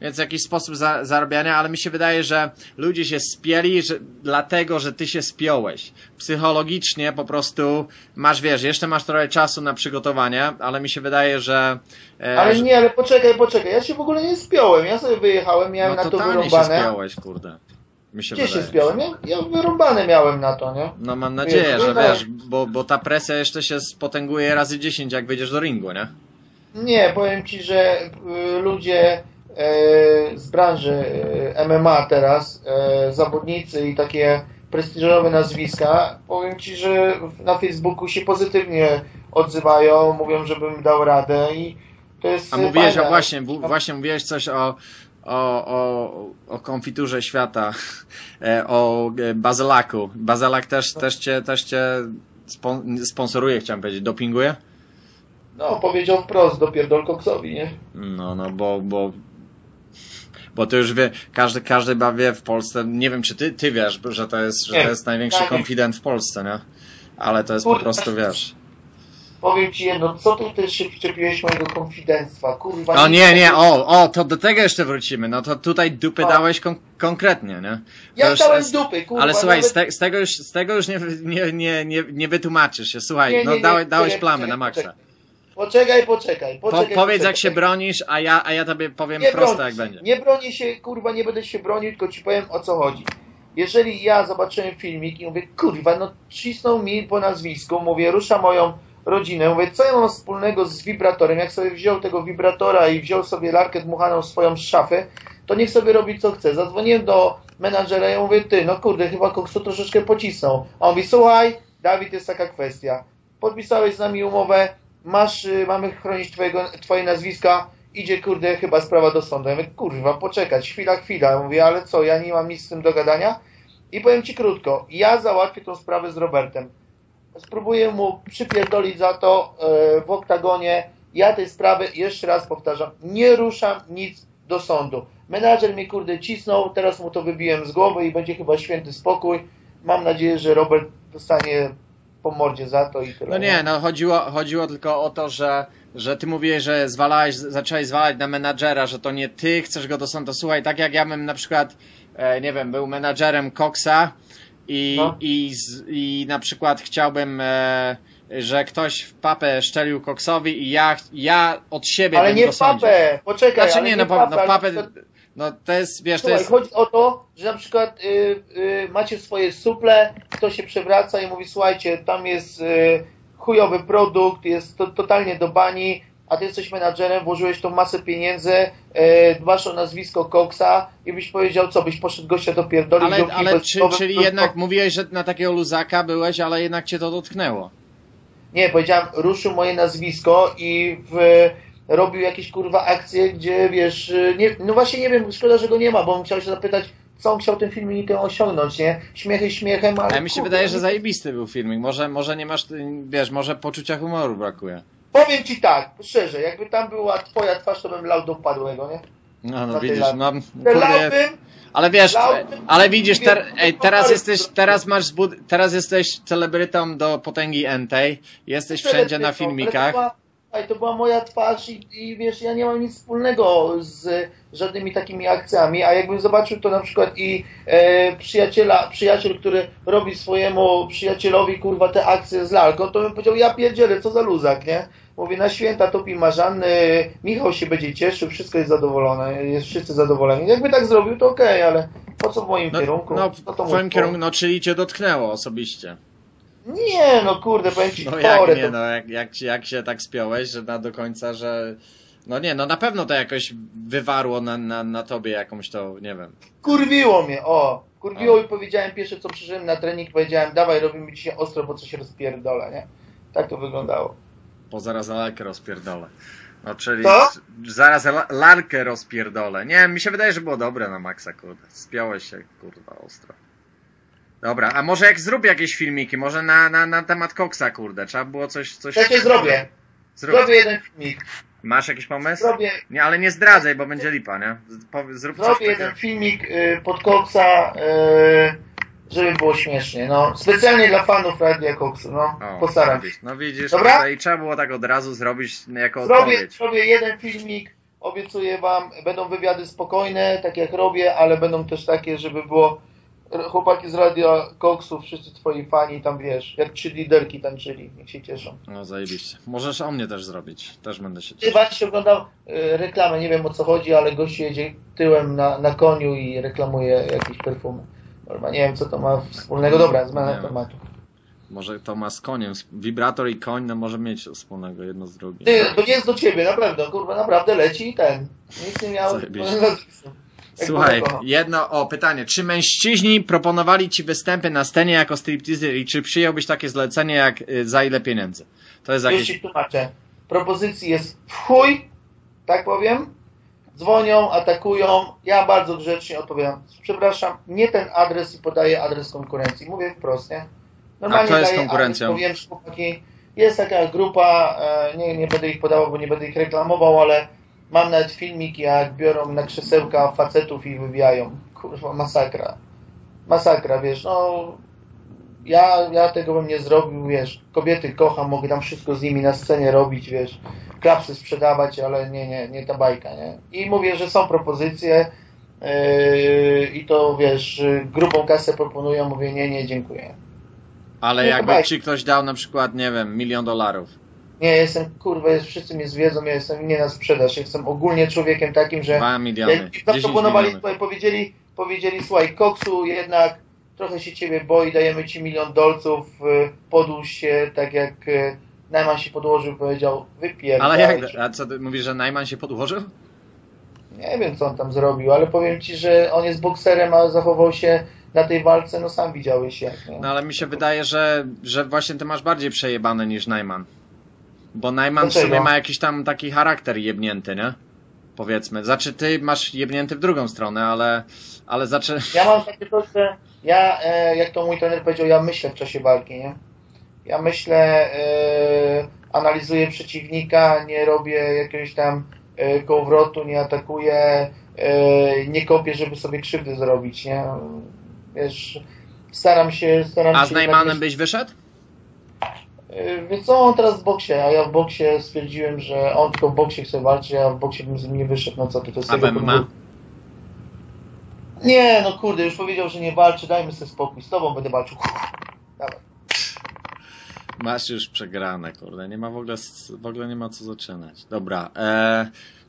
Więc jakiś sposób zarabiania, ale mi się wydaje, że ludzie się spieli, dlatego, że ty się spiąłeś. Psychologicznie po prostu masz, wiesz, jeszcze masz trochę czasu na przygotowanie, ale mi się wydaje, że... ale nie, ale poczekaj, ja się w ogóle nie spiąłem, ja sobie wyjechałem, miałem na to wyrąbane. No totalnie się spiąłeś, kurde. Gdzie się spiąłem? Ja wyrąbane miałem na to, nie? No mam nadzieję, że wiesz, bo ta presja jeszcze się spotęguje razy 10, jak wyjdziesz do ringu, nie? Nie, powiem ci, że ludzie... z branży MMA teraz, zawodnicy i takie prestiżowe nazwiska, powiem ci, że na Facebooku się pozytywnie odzywają, mówią, żebym dał radę i to jest... A mówiłeś, właśnie mówiłeś coś o konfiturze świata, o Bazylaku. Bazylak też cię sponsoruje, chciałem powiedzieć, dopinguje? No, powiedział wprost, dopierdol Koksowi, nie? No, bo to już wie, każdy wie w Polsce, nie wiem czy ty wiesz, że to jest największy konfident w Polsce, nie? Ale to jest po prostu, wiesz... Powiem ci jedno, co tu też się przyczepiłeś mojego konfidenctwa, kurwa... O nie, o, to do tego jeszcze wrócimy, no to tutaj dupy dałeś konkretnie, nie? Ja dałem dupy, kurwa... Ale słuchaj, nawet... z tego już nie wytłumaczysz się, słuchaj, dałeś plamy na maksa. Poczekaj. Powiedz jak się bronisz, a ja tobie powiem prosto jak będzie. Nie bronię się, kurwa, nie będę się bronił, tylko ci powiem o co chodzi. Jeżeli ja zobaczyłem filmik i mówię, kurwa, no cisnął mi po nazwisku, mówię, rusza moją rodzinę, mówię, co ja mam wspólnego z wibratorem, jak sobie wziął tego wibratora i wziął sobie larkę dmuchaną w swoją szafę, to niech sobie robi co chce. Zadzwoniłem do menadżera i mówię, ty, no kurde, chyba Koksu troszeczkę pocisnął. A on mówi, słuchaj, Dawid, jest taka kwestia, podpisałeś z nami umowę, mamy chronić twoje nazwiska, idzie, kurde, chyba sprawa do sądu. Ja mówię, kurwa, poczekać, chwila. Mówię, ale co, ja nie mam nic z tym do gadania? I powiem ci krótko, ja załatwię tą sprawę z Robertem. Spróbuję mu przypierdolić za to w oktagonie. Ja tej sprawy, jeszcze raz powtarzam, nie ruszam nic do sądu. Menadżer mi, kurde, cisnął, teraz mu to wybiłem z głowy i będzie chyba święty spokój. Mam nadzieję, że Robert dostanie... po mordzie za to i tyle. No nie, no chodziło tylko o to, że ty mówiłeś, że zacząłeś zwalać na menadżera, że to nie ty chcesz go do sądu. Słuchaj, tak jak ja bym na przykład, nie wiem, był menadżerem Koksa i na przykład chciałbym, że ktoś w papę szczelił Koksowi i ja od siebie ale bym nie go sądził. Papę. Poczekaj, znaczy, ale nie papę! Poczekaj, papę... No to jest, wiesz, słuchaj, to jest... chodzi o to, że na przykład macie swoje suple, ktoś się przewraca i mówi, słuchajcie, tam jest chujowy produkt, jest totalnie do bani, a ty jesteś menadżerem, włożyłeś tą masę pieniędzy, dbasz o nazwisko Koksa i byś powiedział, co, byś poszedł gościa do pierdoli... Ale czyli jednak mówiłeś, że na takiego luzaka byłeś, ale jednak cię to dotknęło. Nie, powiedziałem, ruszył moje nazwisko i robił jakieś, kurwa, akcje, gdzie, wiesz, nie, no właśnie nie wiem, szkoda, że go nie ma, bo on chciał się zapytać, co on chciał tym filmikiem osiągnąć, nie? Śmiechy śmiechem, ale... A mi się wydaje, że zajebisty był filmik, może nie masz, wiesz, może poczucia humoru brakuje. Powiem ci tak, szczerze, jakby tam była twoja twarz, to bym lał do upadłego, nie? No widzisz, mam... Ale wiesz, teraz jesteś celebrytą do potęgi entej, jesteś wszędzie na filmikach. To była moja twarz i wiesz, ja nie mam nic wspólnego z żadnymi takimi akcjami, a jakbym zobaczył to na przykład i przyjaciel, który robi swojemu przyjacielowi, kurwa, te akcje z lalką, to bym powiedział, ja pierdzielę, co za luzak, nie? Mówię, na święta topi marzanny, Michał się będzie cieszył, wszystko jest zadowolone, wszyscy zadowoleni. Jakby tak zrobił, to okej, ale No co w moim kierunku? No to w moim kierunku, no czyli cię dotknęło osobiście. Nie, no kurde, powiem ci, no jak nie, to... no jak się tak spiąłeś, że na do końca, że... No nie, no na pewno to jakoś wywarło na tobie jakąś to, nie wiem. Kurwiło mnie, o! Kurwiło i powiedziałem, pierwsze co przyszedłem na trening, powiedziałem, dawaj, robimy dzisiaj ostro, bo coś się rozpierdola, nie? Tak to wyglądało. Bo zaraz lalkę rozpierdolę. No czyli to? Zaraz lalkę rozpierdolę. Nie, mi się wydaje, że było dobre na maksa, kurde. Spiąłeś się, kurwa, ostro. Dobra, a może jak zrób jakieś filmiki, może na temat koksa, kurde, trzeba było coś... Ja coś zrobię. Zrobię jeden filmik. Masz jakiś pomysł? Zrobię... Nie, ale nie zdradzaj, bo będzie lipa, nie? Zrobię jeden filmik pod koksa, żeby było śmiesznie, no. Specjalnie dla fanów Radia Koksu, no. O, postaram się. No widzisz, dobra? I trzeba było tak od razu zrobić jako odpowiedź. Zrobię jeden filmik, obiecuję wam, będą wywiady spokojne, tak jak robię, ale będą też takie, żeby było... Chłopaki z Radia Koksu, wszyscy twoi fani tam, wiesz, jak trzy liderki tańczyli, niech się cieszą. No zajebiście. Możesz o mnie też zrobić, też będę się cieszył. Chyba się oglądał reklamę, nie wiem o co chodzi, ale gość jedzie tyłem na koniu i reklamuje jakieś perfumy. Nie wiem co to ma wspólnego, dobra, zmiana tematu. Może to ma z koniem, wibrator i koń, no może mieć wspólnego jedno z drugim. Ty, to nie jest do ciebie, naprawdę, kurwa, naprawdę leci i ten. Nic nie miał. Słuchaj, jedno pytanie. Czy mężczyźni proponowali ci występy na scenie jako stripteaser i czy przyjąłbyś takie zlecenie jak za ile pieniędzy? To jest jakieś... Już ci tłumaczę. Propozycji jest w chuj, tak powiem. Dzwonią, atakują. Ja bardzo grzecznie odpowiadam. Przepraszam, nie ten adres i podaję adres konkurencji. Mówię wprost, nie? Normalnie a to jest konkurencja. Powiem, szukaj, jest taka grupa, nie będę ich podawał, bo nie będę ich reklamował, ale... Mam nawet filmik, jak biorą na krzesełka facetów i wywijają. Kurwa, masakra. Masakra, wiesz, no... Ja tego bym nie zrobił, wiesz. Kobiety kocham, mogę tam wszystko z nimi na scenie robić, wiesz. Klapsy sprzedawać, ale nie ta bajka, nie? I mówię, że są propozycje i to, wiesz, grubą kasę proponują, mówię, nie, dziękuję. Ale jakby ci ktoś dał na przykład, nie wiem, $1 000 000. Nie, jestem, kurwa, wszyscy mnie zwiedzą, ja jestem nie na sprzedaż, ja jestem ogólnie człowiekiem takim, że... 2 miliony, 10 milionów. Powiedzieli, słuchaj, Koksu jednak trochę się ciebie boi, dajemy ci $1 000 000, podłóż się, tak jak Najman się podłożył, powiedział, wypierdaj. Ale jak, a co ty mówisz, że Najman się podłożył? Nie wiem, co on tam zrobił, ale powiem ci, że on jest bokserem, a zachował się... Na tej walce, no sam widziałeś jak. Nie? No ale mi się wydaje, że właśnie ty masz bardziej przejebane niż Najman. Bo Najman w sumie ma jakiś tam taki charakter jebnięty, nie? Powiedzmy. Znaczy ty masz jebnięty w drugą stronę, ale znaczy... Ja mam takie coś, że ja, jak to mój trener powiedział, ja myślę w czasie walki, nie? Ja myślę, analizuję przeciwnika, nie robię jakiegoś tam kołowrotu, nie atakuję, nie kopię, żeby sobie krzywdy zrobić, nie? Wiesz, staram się... A z Najmanem byś wyszedł? Wiesz co, on teraz w boksie, a ja w boksie stwierdziłem, że on tylko w boksie chce walczyć, a w boksie bym z nim nie wyszedł, no co ty, to jest... A MMA? Nie, no kurde, już powiedział, że nie walczy, dajmy sobie spokój, z tobą będę walczył. Dawaj. Masz już przegrane, kurde, nie ma w ogóle nie ma co zaczynać. Dobra,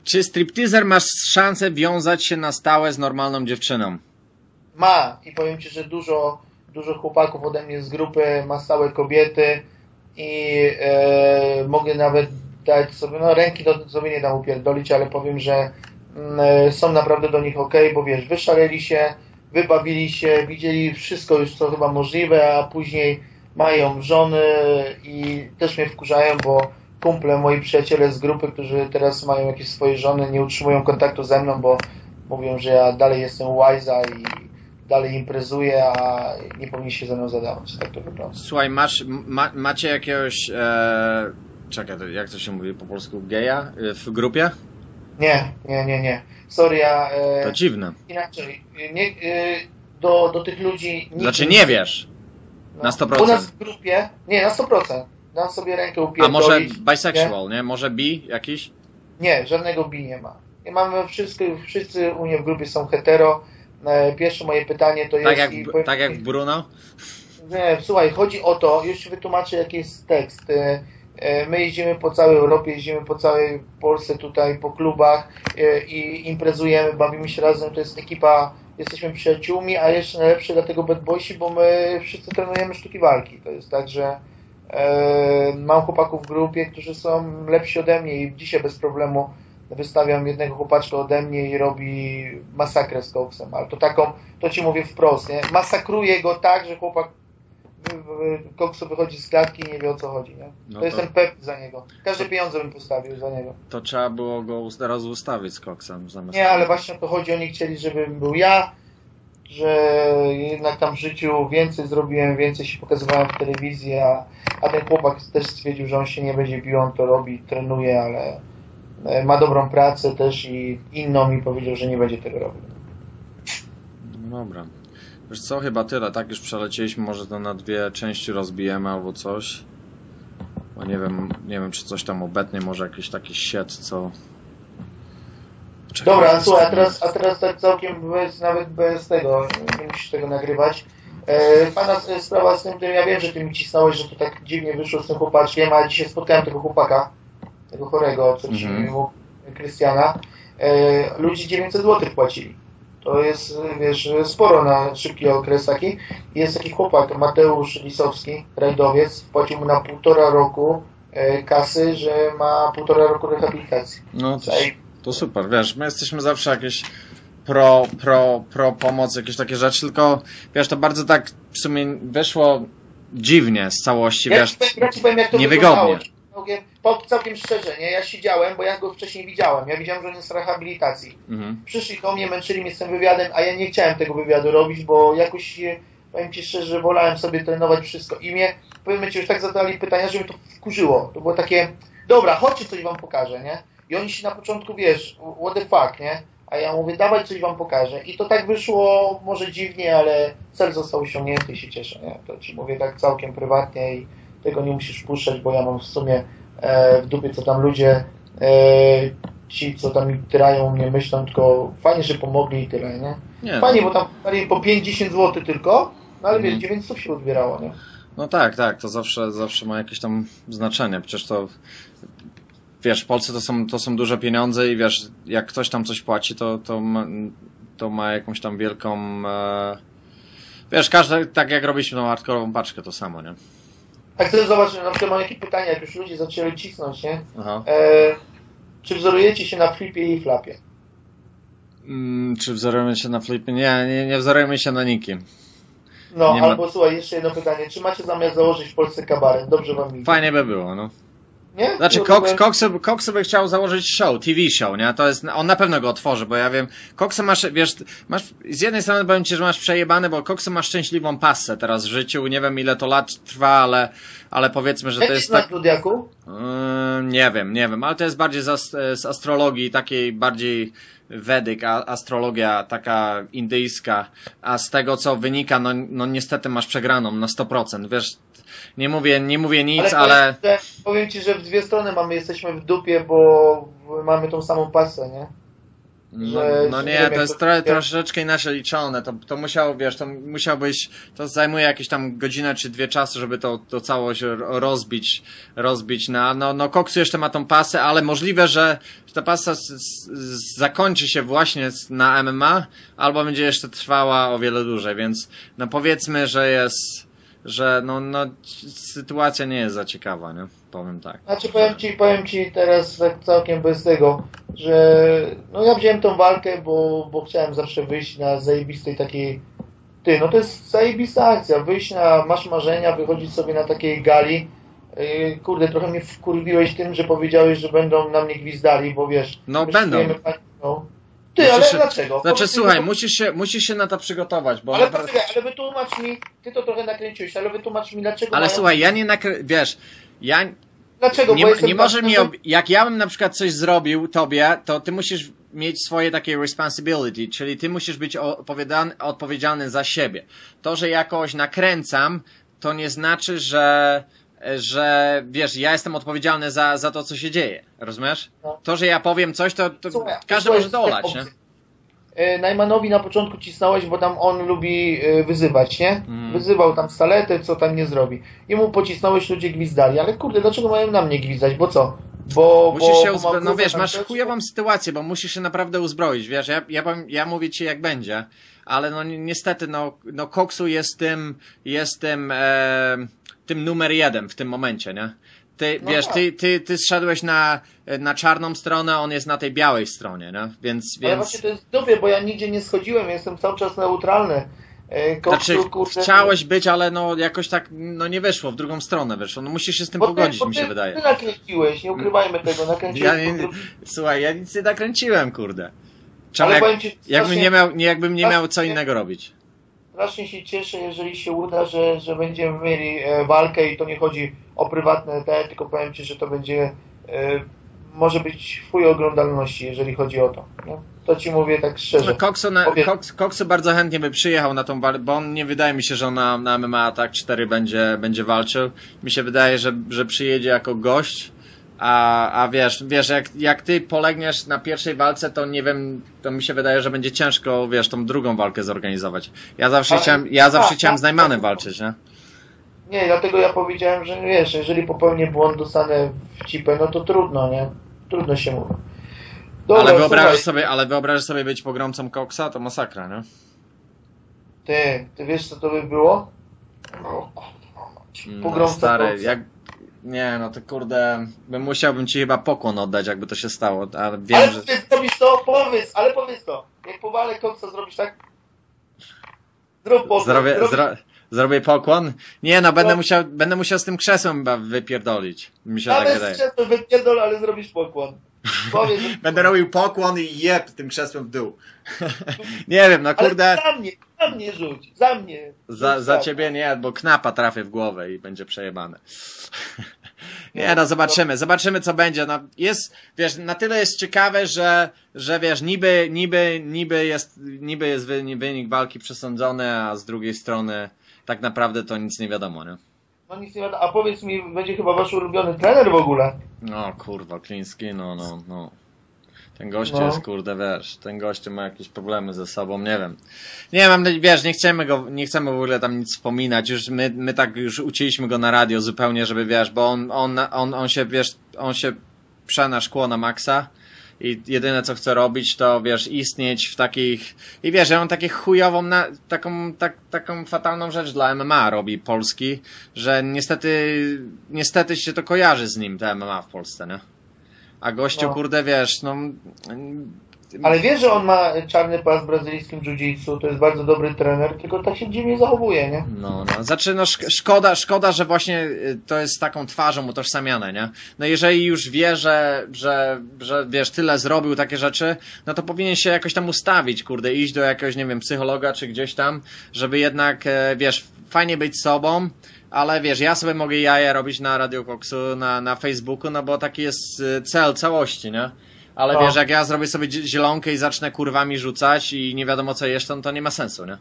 czy stripteaser masz szansę wiązać się na stałe z normalną dziewczyną? Ma i powiem ci, że dużo chłopaków ode mnie z grupy ma stałe kobiety i mogę nawet dać sobie, no ręki to sobie nie dam upierdolić, ale powiem, że są naprawdę do nich okej, bo wiesz, wyszaleli się, wybawili się, widzieli wszystko już co chyba możliwe, a później mają żony i też mnie wkurzają, bo kumple, moi przyjaciele z grupy, którzy teraz mają jakieś swoje żony, nie utrzymują kontaktu ze mną, bo mówią, że ja dalej jestem łajza i dalej imprezuję, a nie powinien się ze mną zadawać. Tak to wygląda. Słuchaj, macie jakiegoś... czekaj, jak to się mówi po polsku? Geja? W grupie? Nie. Sorry, ja... to dziwne. Inaczej. Nie, do tych ludzi... Znaczy nie wiesz. No, na 100%. U nas w grupie... Nie, na 100%. Dam sobie rękę upierdolić. A może bisexual, nie? Może bi jakiś? Nie, żadnego bi nie ma. Ja mamy wszyscy u mnie w grupie są hetero. Pierwsze moje pytanie to tak jest... tak jak Bruno? Nie, słuchaj, chodzi o to, już wytłumaczę jaki jest tekst. My jeździmy po całej Europie, jeździmy po całej Polsce tutaj, po klubach i imprezujemy, bawimy się razem. To jest ekipa jesteśmy przyjaciółmi, a jeszcze najlepsze dlatego Bad Boysi, bo my wszyscy trenujemy sztuki walki. To jest tak, że mam chłopaków w grupie, którzy są lepsi ode mnie i dzisiaj bez problemu wystawiam jednego chłopaczka ode mnie i robi masakrę z koksem, ale to taką, to ci mówię wprost, nie? Masakruje go tak, że chłopak koksu wychodzi z klatki i nie wie o co chodzi, nie? No to jestem pewny za niego. Każde pieniądze bym postawił za niego. To trzeba było go zaraz ustawić z koksem zamiast... Nie, ale właśnie o to chodzi, oni chcieli, żebym był ja, że jednak tam w życiu więcej zrobiłem, więcej się pokazywałem w telewizji, a ten chłopak też stwierdził, że on się nie będzie bił, on to robi, trenuje, ale ma dobrą pracę też i inną mi powiedział, że nie będzie tego robił. No dobra. Wiesz co, chyba tyle, tak już przelecieliśmy, może to na dwie części rozbijemy albo coś. Bo nie wiem czy coś tam obetnie, może jakiś taki sied, co... Czekaj, dobra, słuchaj, a teraz tak całkiem nawet bez tego, nie musisz tego nagrywać. Pana sprawa z tym, ja wiem, że ty mi cisnąłeś, że to tak dziwnie wyszło z tym chłopaczkiem, ale dzisiaj spotkałem tego chłopaka, tego chorego, co dzisiaj mówił, Krystiana. Ludzie 900 zł płacili. To jest, wiesz, sporo na szybki okres taki. Jest taki chłopak, Mateusz Lisowski, rajdowiec, płacił mu na 1,5 roku kasy, że ma 1,5 roku rehabilitacji. No to super, wiesz, my jesteśmy zawsze jakieś pro pomoc, jakieś takie rzeczy, tylko wiesz, to bardzo tak w sumie wyszło dziwnie z całości, ja wiesz, powiem, jak to niewygodnie. Całkiem szczerze, nie? Ja siedziałem, bo ja go wcześniej widziałem. Ja widziałem, że on jest z rehabilitacji. Przyszli do mnie, męczyli mnie z tym wywiadem, a ja nie chciałem tego wywiadu robić, bo jakoś, powiem ci szczerze, wolałem sobie trenować wszystko. I mnie, powiem ci, już tak zadali pytania, że mnie to wkurzyło. To było takie, dobra, chodźcie, coś wam pokażę, nie? I oni się na początku, wiesz, what the fuck, nie? A ja mówię, dawaj, coś wam pokażę. I to tak wyszło, może dziwnie, ale cel został osiągnięty i się cieszę, nie? To ci mówię tak całkiem prywatnie i tego nie musisz puszczać, bo ja mam w sumie w dupie, co tam ludzie, ci, co tam tyrają mnie, myślą, tylko fajnie, że pomogli i tyle, nie? Nie fajnie, no. Bo tam po 50 zł tylko, no ale wiesz, 900 się odbierało, nie? No tak, to zawsze ma jakieś tam znaczenie, przecież to... Wiesz, w Polsce to są duże pieniądze i wiesz, jak ktoś tam coś płaci, to ma jakąś tam wielką... Wiesz, każdy, tak jak robiliśmy tą hardkorową paczkę, to samo, nie? Tak, chcę zobaczyć, na przykład mam jakieś pytania, jak już ludzie zaczęli cisnąć, nie? Czy wzorujecie się na flipie i flapie? Czy wzorujemy się na flipie? Nie wzorujemy się na nikim. No, nie albo słuchaj, jeszcze jedno pytanie. Czy macie zamiar założyć w Polsce kabaret? Dobrze wam idzie. Fajnie by było, no. Nie? Znaczy, Koksu by chciał założyć show, TV show, nie? To jest, on na pewno go otworzy, bo ja wiem, Koksu masz, wiesz, z jednej strony powiem ci, że masz przejebane, bo Koksu ma szczęśliwą passę teraz w życiu, nie wiem ile to lat trwa, ale powiedzmy, że to jest tak... Nie wiem, ale to jest bardziej z astrologii, takiej bardziej wedyk, astrologia taka indyjska, a z tego co wynika, no niestety masz przegraną na 100%, wiesz... Nie mówię nic, ale... Powiem ci, że w dwie strony jesteśmy w dupie, bo mamy tą samą pasę, nie? Że, no nie, to jest troszeczkę inaczej liczone, to musiał, wiesz, to musiałbyś, to zajmuje jakieś tam godzinę czy dwie czasu, żeby to całość rozbić na, no Koksu jeszcze ma tą pasę, ale możliwe, że ta pasa zakończy się właśnie na MMA, albo będzie jeszcze trwała o wiele dłużej, więc no powiedzmy, że jest... że no sytuacja nie jest za ciekawa, nie? Powiem tak. Znaczy powiem ci teraz tak całkiem bez tego, że no ja wziąłem tą walkę, bo chciałem zawsze wyjść na zajebistej takiej, to jest zajebista akcja, wyjść masz marzenia, wychodzić sobie na takiej gali, kurde, trochę mnie wkurwiłeś tym, że powiedziałeś, że będą na mnie gwizdali, bo wiesz... No będą. Dlaczego? Znaczy słuchaj, musisz się na to przygotować, bo... Ale wytłumacz mi, ty to trochę nakręciłeś, ale wytłumacz mi dlaczego... Ale słuchaj, ja nie wiesz, ja... Dlaczego? Nie może mi... Jak ja bym na przykład coś zrobił tobie, to ty musisz mieć swoje takie responsibility, czyli ty musisz być odpowiedzialny za siebie. To, że ja kogoś nakręcam, to nie znaczy, że wiesz, ja jestem odpowiedzialny za to, co się dzieje, rozumiesz? No. To, że ja powiem coś, to słuchaj, każdy może to olać, nie? Najmanowi na początku cisnąłeś, bo tam on lubi wyzywać, nie? Wyzywał tam staletę, co tam nie zrobi. I mu pocisnąłeś, ludzie gwizdali, ale kurde, dlaczego mają na mnie gwizdać, bo co? Musisz się uzbroić. No wiesz, masz chujową sytuację, bo musisz się naprawdę uzbroić, wiesz, ja mówię ci jak będzie, ale no niestety, no Koksu jest tym numer 1 w tym momencie, nie? Ty, no wiesz, ty zszedłeś na czarną stronę, on jest na tej białej stronie, no? Więc... Ale właśnie to jest dupie, bo ja nigdzie nie schodziłem, jestem cały czas neutralny. Koksu, znaczy, kurde, chciałeś być, ale no jakoś tak no nie wyszło, w drugą stronę wyszło. No musisz się z tym pogodzić, mi się wydaje. Ty nakręciłeś, nie ukrywajmy tego, nakręciłeś. Słuchaj, ja nic nie nakręciłem, kurde. Czemu, ale powiem ci, jakbym nie miał co innego robić. Strasznie się cieszę, jeżeli się uda, że będziemy mieli walkę i to nie chodzi o prywatne te, tylko powiem ci, że to będzie może być fuj oglądalności, jeżeli chodzi o to. Nie? To ci mówię tak szczerze. Koksu bardzo chętnie by przyjechał na tą walkę, bo on nie wydaje mi się, że on na MMA Attack 4 będzie walczył. Mi się wydaje, że przyjedzie jako gość, a wiesz, jak ty polegniesz na pierwszej walce, to nie wiem, to mi się wydaje, że będzie ciężko, wiesz, tą drugą walkę zorganizować. Ja zawsze chciałem z Najmanem walczyć, nie? Nie, dlatego ja powiedziałem, że wiesz, jeżeli popełnię błąd, dostanę w cipę, no to trudno, nie? Trudno się mówi. Dobra, ale wyobrażasz sobie być pogromcą Koksa? To masakra, nie? Ty wiesz, co to by było? No, pogromca stary, Koksa. Nie, no to kurde, musiałbym ci chyba pokłon oddać, jakby to się stało, ale wiem, ale że... Ale ty zrobisz to, powiedz to. Jak powalę Koksa, zrobisz tak? Zrób pokłon. Zrobię pokłon? Nie, no będę musiał z tym krzesłem chyba wypierdolić. Mi się tak wydaje. Z krzesłem wypierdol, ale zrobisz pokłon. Będę robił pokłon i jeb tym krzesłem w dół. Nie wiem, no kurde... Ale za mnie rzuć, za mnie. Za ciebie nie, bo Knappa trafię w głowę i będzie przejebane. Nie, no zobaczymy co będzie. No, jest, wiesz, na tyle jest ciekawe, że wiesz, niby jest wynik walki przesądzony, a z drugiej strony tak naprawdę to nic nie wiadomo, nie? No nic nie wiadomo, a powiedz mi, będzie chyba wasz ulubiony trener w ogóle. No kurwa, Kliński, no. Ten gościu jest, kurde, wiesz, ten gościu ma jakieś problemy ze sobą, nie wiem. Nie mam, wiesz, nie chcemy w ogóle tam nic wspominać, już my tak już ucięliśmy go na radio zupełnie, żeby, wiesz, bo on się przenaszkło na maksa. I jedyne co chce robić, to wiesz, istnieć w takich. I wiesz, ja mam taką chujową, taką fatalną rzecz dla MMA robi Polski, że niestety się to kojarzy z nim, te MMA w Polsce, nie? A gościu, kurde, wiesz, no. Ale wiesz, że on ma czarny pas w brazylijskim jiu-jitsu, to jest bardzo dobry trener, tylko tak się dziwnie zachowuje, nie? No, znaczy, no szkoda, że właśnie to jest taką twarzą utożsamiane, nie? No jeżeli już wie, że wiesz, tyle zrobił takie rzeczy, no to powinien się jakoś tam ustawić, kurde, iść do jakiegoś, nie wiem, psychologa czy gdzieś tam, żeby jednak, wiesz, fajnie być sobą, ale wiesz, ja sobie mogę jaja robić na Radio Koksu, na Facebooku, no bo taki jest cel całości, nie? Ale wiesz, jak ja zrobię sobie zielonkę i zacznę kurwami rzucać i nie wiadomo co jeszcze, no to nie ma sensu, nie?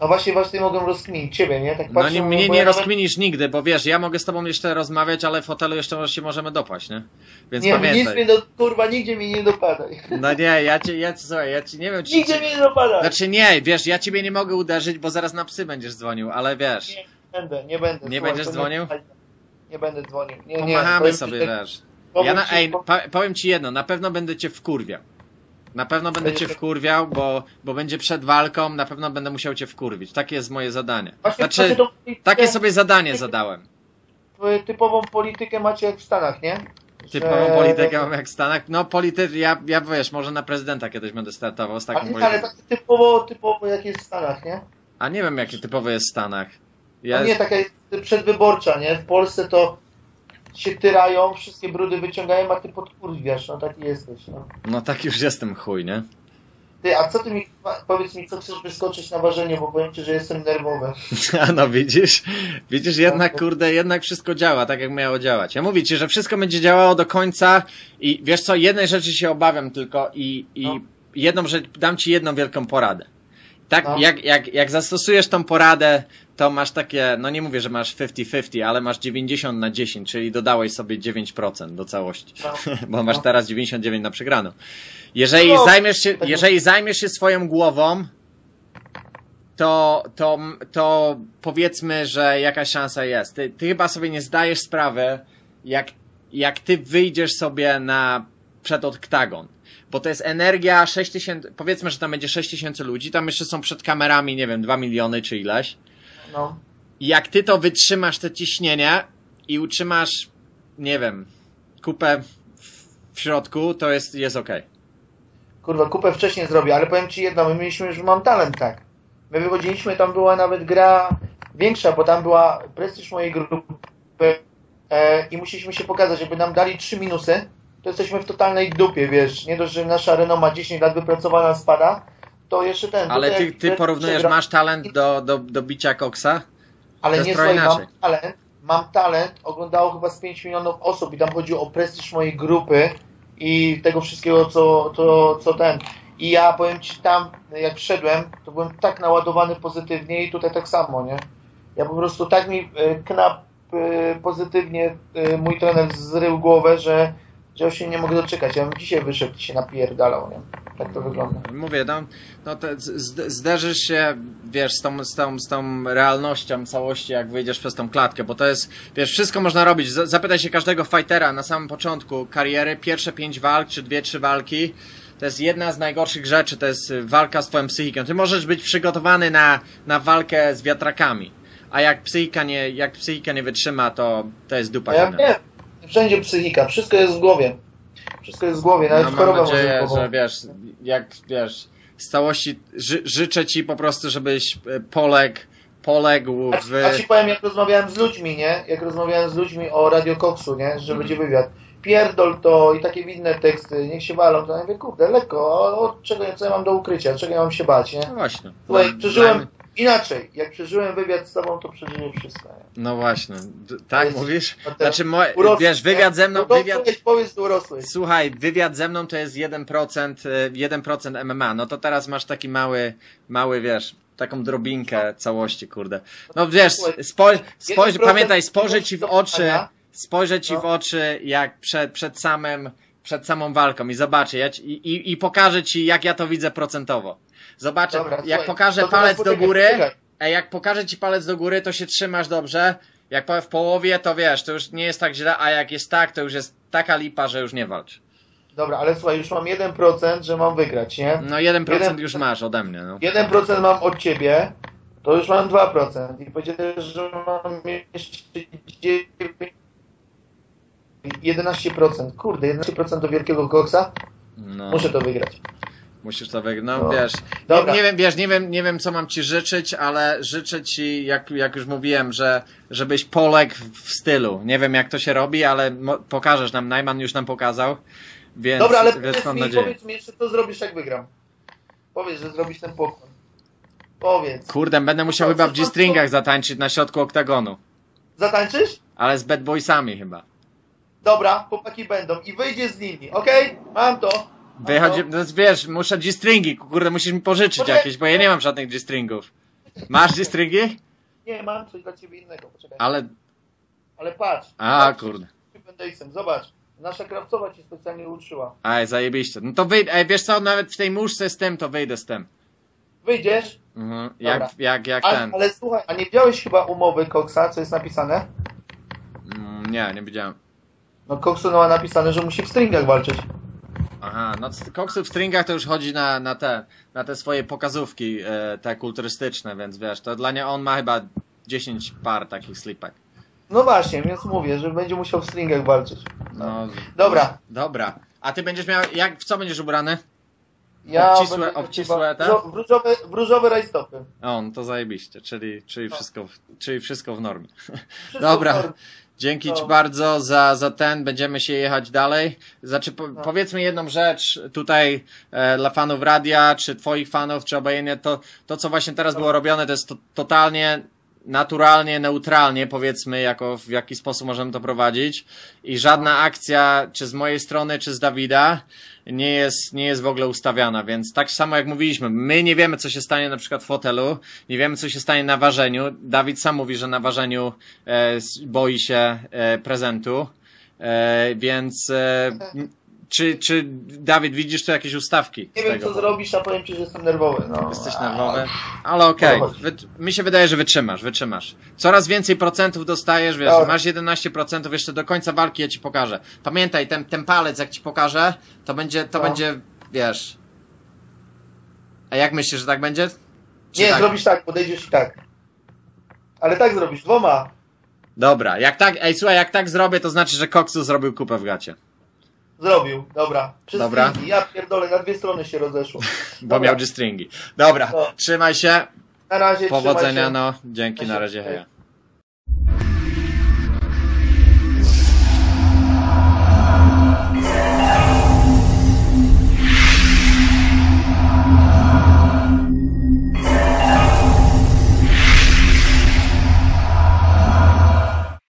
No właśnie mogą rozkminić ciebie, nie? Tak patrzę, no mnie nie rozkminisz nigdy, bo wiesz, ja mogę z tobą jeszcze rozmawiać, ale w fotelu jeszcze się możemy dopaść, nie? Więc nie, pamiętaj. Kurwa, nigdzie mi nie dopadaj. No nie, ja ci nie wiem... Nigdzie mi nie dopadaj! Znaczy nie, wiesz, ja ciebie nie mogę uderzyć, bo zaraz na psy będziesz dzwonił, ale wiesz... Nie będę. Nie będziesz dzwonił? Nie będę dzwonił. Pomachamy sobie, wiesz... powiem ci jedno, na pewno będę cię wkurwiał. Na pewno będę cię wkurwiał, bo będzie przed walką, na pewno będę musiał cię wkurwić. Takie jest moje zadanie. Znaczy, takie sobie zadanie zadałem. Typową politykę macie jak w Stanach, nie? Typową politykę mam jak w Stanach. No politykę, ja wiesz, może na prezydenta kiedyś będę startował z taką polityką. Ale tak typowo jak jest w Stanach, nie? A nie wiem, jakie typowo jest w Stanach. No nie, taka jest przedwyborcza, nie? W Polsce to się tyrają, wszystkie brudy wyciągają, a ty podkurwiasz, no taki jesteś, no. No tak już jestem chuj, nie? Ty, a co ty mi, powiedz mi, co chcesz wyskoczyć na ważenie, bo powiem ci, że jestem nerwowy. A no widzisz, jednak kurde, jednak wszystko działa, tak jak miało działać. Ja mówię ci, że wszystko będzie działało do końca i wiesz co, jednej rzeczy się obawiam tylko i jedną rzecz, dam ci jedną wielką poradę. Tak, jak zastosujesz tą poradę, to masz takie, no nie mówię, że masz 50-50, ale masz 90/10, czyli dodałeś sobie 9% do całości, bo masz teraz 99 na przegraną. Jeżeli zajmiesz się swoją głową, to powiedzmy, że jakaś szansa jest. Ty chyba sobie nie zdajesz sprawy, jak jak ty wyjdziesz sobie na przed oktagon, bo to jest energia 6000, powiedzmy, że tam będzie 6000 ludzi, tam jeszcze są przed kamerami, nie wiem, 2 miliony czy ileś. No. Jak ty to wytrzymasz, te ciśnienie i utrzymasz, nie wiem, kupę w środku, to jest okej. Okay. Kurwa, kupę wcześniej zrobię, ale powiem ci jedno, my mieliśmy już Mam Talent, tak. My wychodziliśmy, tam była nawet gra większa, bo tam była prestiż mojej grupy i musieliśmy się pokazać, żeby nam dali 3 minusy, to jesteśmy w totalnej dupie, wiesz, nie dość, że nasza renoma 10 lat wypracowana spada, to jeszcze ten... Ale ty porównujesz Masz Talent do bicia koksa? Ale nie, słuchaj, Mam Talent oglądało chyba z 5 milionów osób i tam chodziło o prestiż mojej grupy i tego wszystkiego, co ten... I ja powiem ci, tam jak wszedłem, to byłem tak naładowany pozytywnie i tutaj tak samo, nie? Ja po prostu tak mi Knapp pozytywnie, mój trener zrył głowę, że już się nie mogę doczekać. Ja bym dzisiaj wyszedł i się napierdalał, nie? Tak to wygląda. Mówię, no to zderzysz się, wiesz, z tą realnością całości, jak wyjdziesz przez tą klatkę, bo to jest, wiesz, wszystko można robić. Zapytaj się każdego fightera na samym początku kariery, pierwsze 5 walk, czy 2-3 walki, to jest jedna z najgorszych rzeczy, to jest walka z twoją psychiką. Ty możesz być przygotowany na walkę z wiatrakami, a jak psychika nie wytrzyma, to jest dupa. Ja wiem, wszędzie psychika, wszystko jest w głowie. Wszystko jest w głowie, nawet choroba może być. Mam nadzieję, że wiesz, z całości życzę ci po prostu, żebyś poległ w... A ci powiem, jak rozmawiałem z ludźmi, nie? Jak rozmawiałem z ludźmi o Radio Koksu, nie? Że będzie wywiad. Pierdol to i takie inne teksty, niech się walą, to ja mówię, kurde, lekko, co ja mam do ukrycia, czego ja mam się bać, nie? No właśnie. Słuchaj, przeżyłem inaczej, jak przeżyłem wywiad z tobą, to przeżyłem wszystko. Nie? No właśnie, tak jest, mówisz? Znaczy, wiesz, wywiad ze mną... Słuchaj, wywiad ze mną to jest 1% MMA, no to teraz masz taki mały, wiesz... Taką drobinkę całości, kurde. No wiesz, pamiętaj, spojrzę ci w oczy jak przed samą walką i zobaczę, i pokażę ci, jak ja to widzę procentowo. Zobaczę, dobra, jak słuchaj, pokażę palec do góry, jak pokażę ci palec do góry, to się trzymasz dobrze, jak powiem w połowie, to wiesz, to już nie jest tak źle, a jak jest tak, to już jest taka lipa, że już nie walcz. Dobra, ale słuchaj, już mam 1%, że mam wygrać, nie? No 1% już masz ode mnie, no. 1% mam od ciebie, to już mam 2%. I powiedziałeś, że mam jeszcze 11%. Kurde, 11% do wielkiego koksa? No. Muszę to wygrać. Musisz to wygrać, no, wiesz. Dobra. Nie wiem, co mam ci życzyć, ale życzę ci, jak już mówiłem, żebyś poległ w stylu. Nie wiem, jak to się robi, ale pokażesz nam, Najman już nam pokazał. Więc, dobra, ale powiedz mi jeszcze, co zrobisz, jak wygram. Powiedz, że zrobisz ten pokłon. Powiedz. Kurde, będę musiał chyba w G-stringach zatańczyć na środku oktagonu. Zatańczysz? Ale z Bad Boysami chyba. Dobra, chłopaki będą i wyjdzie z nimi, okej? Mam to. Wychodzi, no wiesz, muszę G-stringi, kurde, musisz mi pożyczyć jakieś, bo ja nie mam żadnych G-stringów. Masz G-stringi? Nie, mam coś dla ciebie innego, poczekaj. Ale patrz. A, patrz, kurde. Zobacz. Nasza krawcowa ci specjalnie uczyła. Aj, zajebiście. No to wiesz co, nawet w tej muszce z tym, to wyjdę z tym. Wyjdziesz? Mhm. Jak ten. Ale słuchaj, a nie widziałeś chyba umowy Koksa, co jest napisane? Nie widziałem. No Koksu ma napisane, że musi w stringach walczyć. Aha, no Koksu w stringach to już chodzi na te swoje pokazówki, te kulturystyczne, więc wiesz, to dla niej on ma chyba 10 par takich slipek. No właśnie, więc mówię, że będzie musiał w stringach walczyć. No, dobra. A ty będziesz miał, w co będziesz ubrany? Ja obcisłe te? W różowe rajstopy. O, no to zajebiście, czyli wszystko w normie. Wszystko dobra, w normie. Dzięki ci bardzo za ten, będziemy się jechać dalej. Znaczy, powiedzmy jedną rzecz tutaj dla fanów radia, czy twoich fanów, czy obojętnie, to co właśnie teraz było robione, to jest totalnie... naturalnie, neutralnie, powiedzmy, w jaki sposób możemy to prowadzić i żadna akcja, czy z mojej strony, czy z Dawida, nie jest w ogóle ustawiana, więc tak samo jak mówiliśmy, my nie wiemy, co się stanie na przykład w fotelu, nie wiemy, co się stanie na ważeniu. Dawid sam mówi, że na ważeniu boi się prezentu, więc Czy Dawid, widzisz tu jakieś ustawki? Nie wiem, co zrobisz, a powiem ci, że jestem nerwowy. No. Jesteś nerwowy? Ale okej. Okay. Mi się wydaje, że wytrzymasz. Coraz więcej procentów dostajesz, wiesz, no. Masz 11%, jeszcze do końca walki ja ci pokażę. Pamiętaj, ten palec, jak ci pokażę, to będzie, wiesz... A jak myślisz, że tak będzie? Czy nie, tak? Zrobisz tak, podejdziesz i tak. Ale tak zrobisz, dwoma. Dobra, jak tak, ej słuchaj, jak tak zrobię, to znaczy, że Koksu zrobił kupę w gacie. Zrobił, dobra. Dobra. Ja pierdolę, na dwie strony się rozeszło. Bo miał G-stringi. Dobra, no. Trzymaj się. Na razie, powodzenia, trzymaj się. No, dzięki, na razie, hej.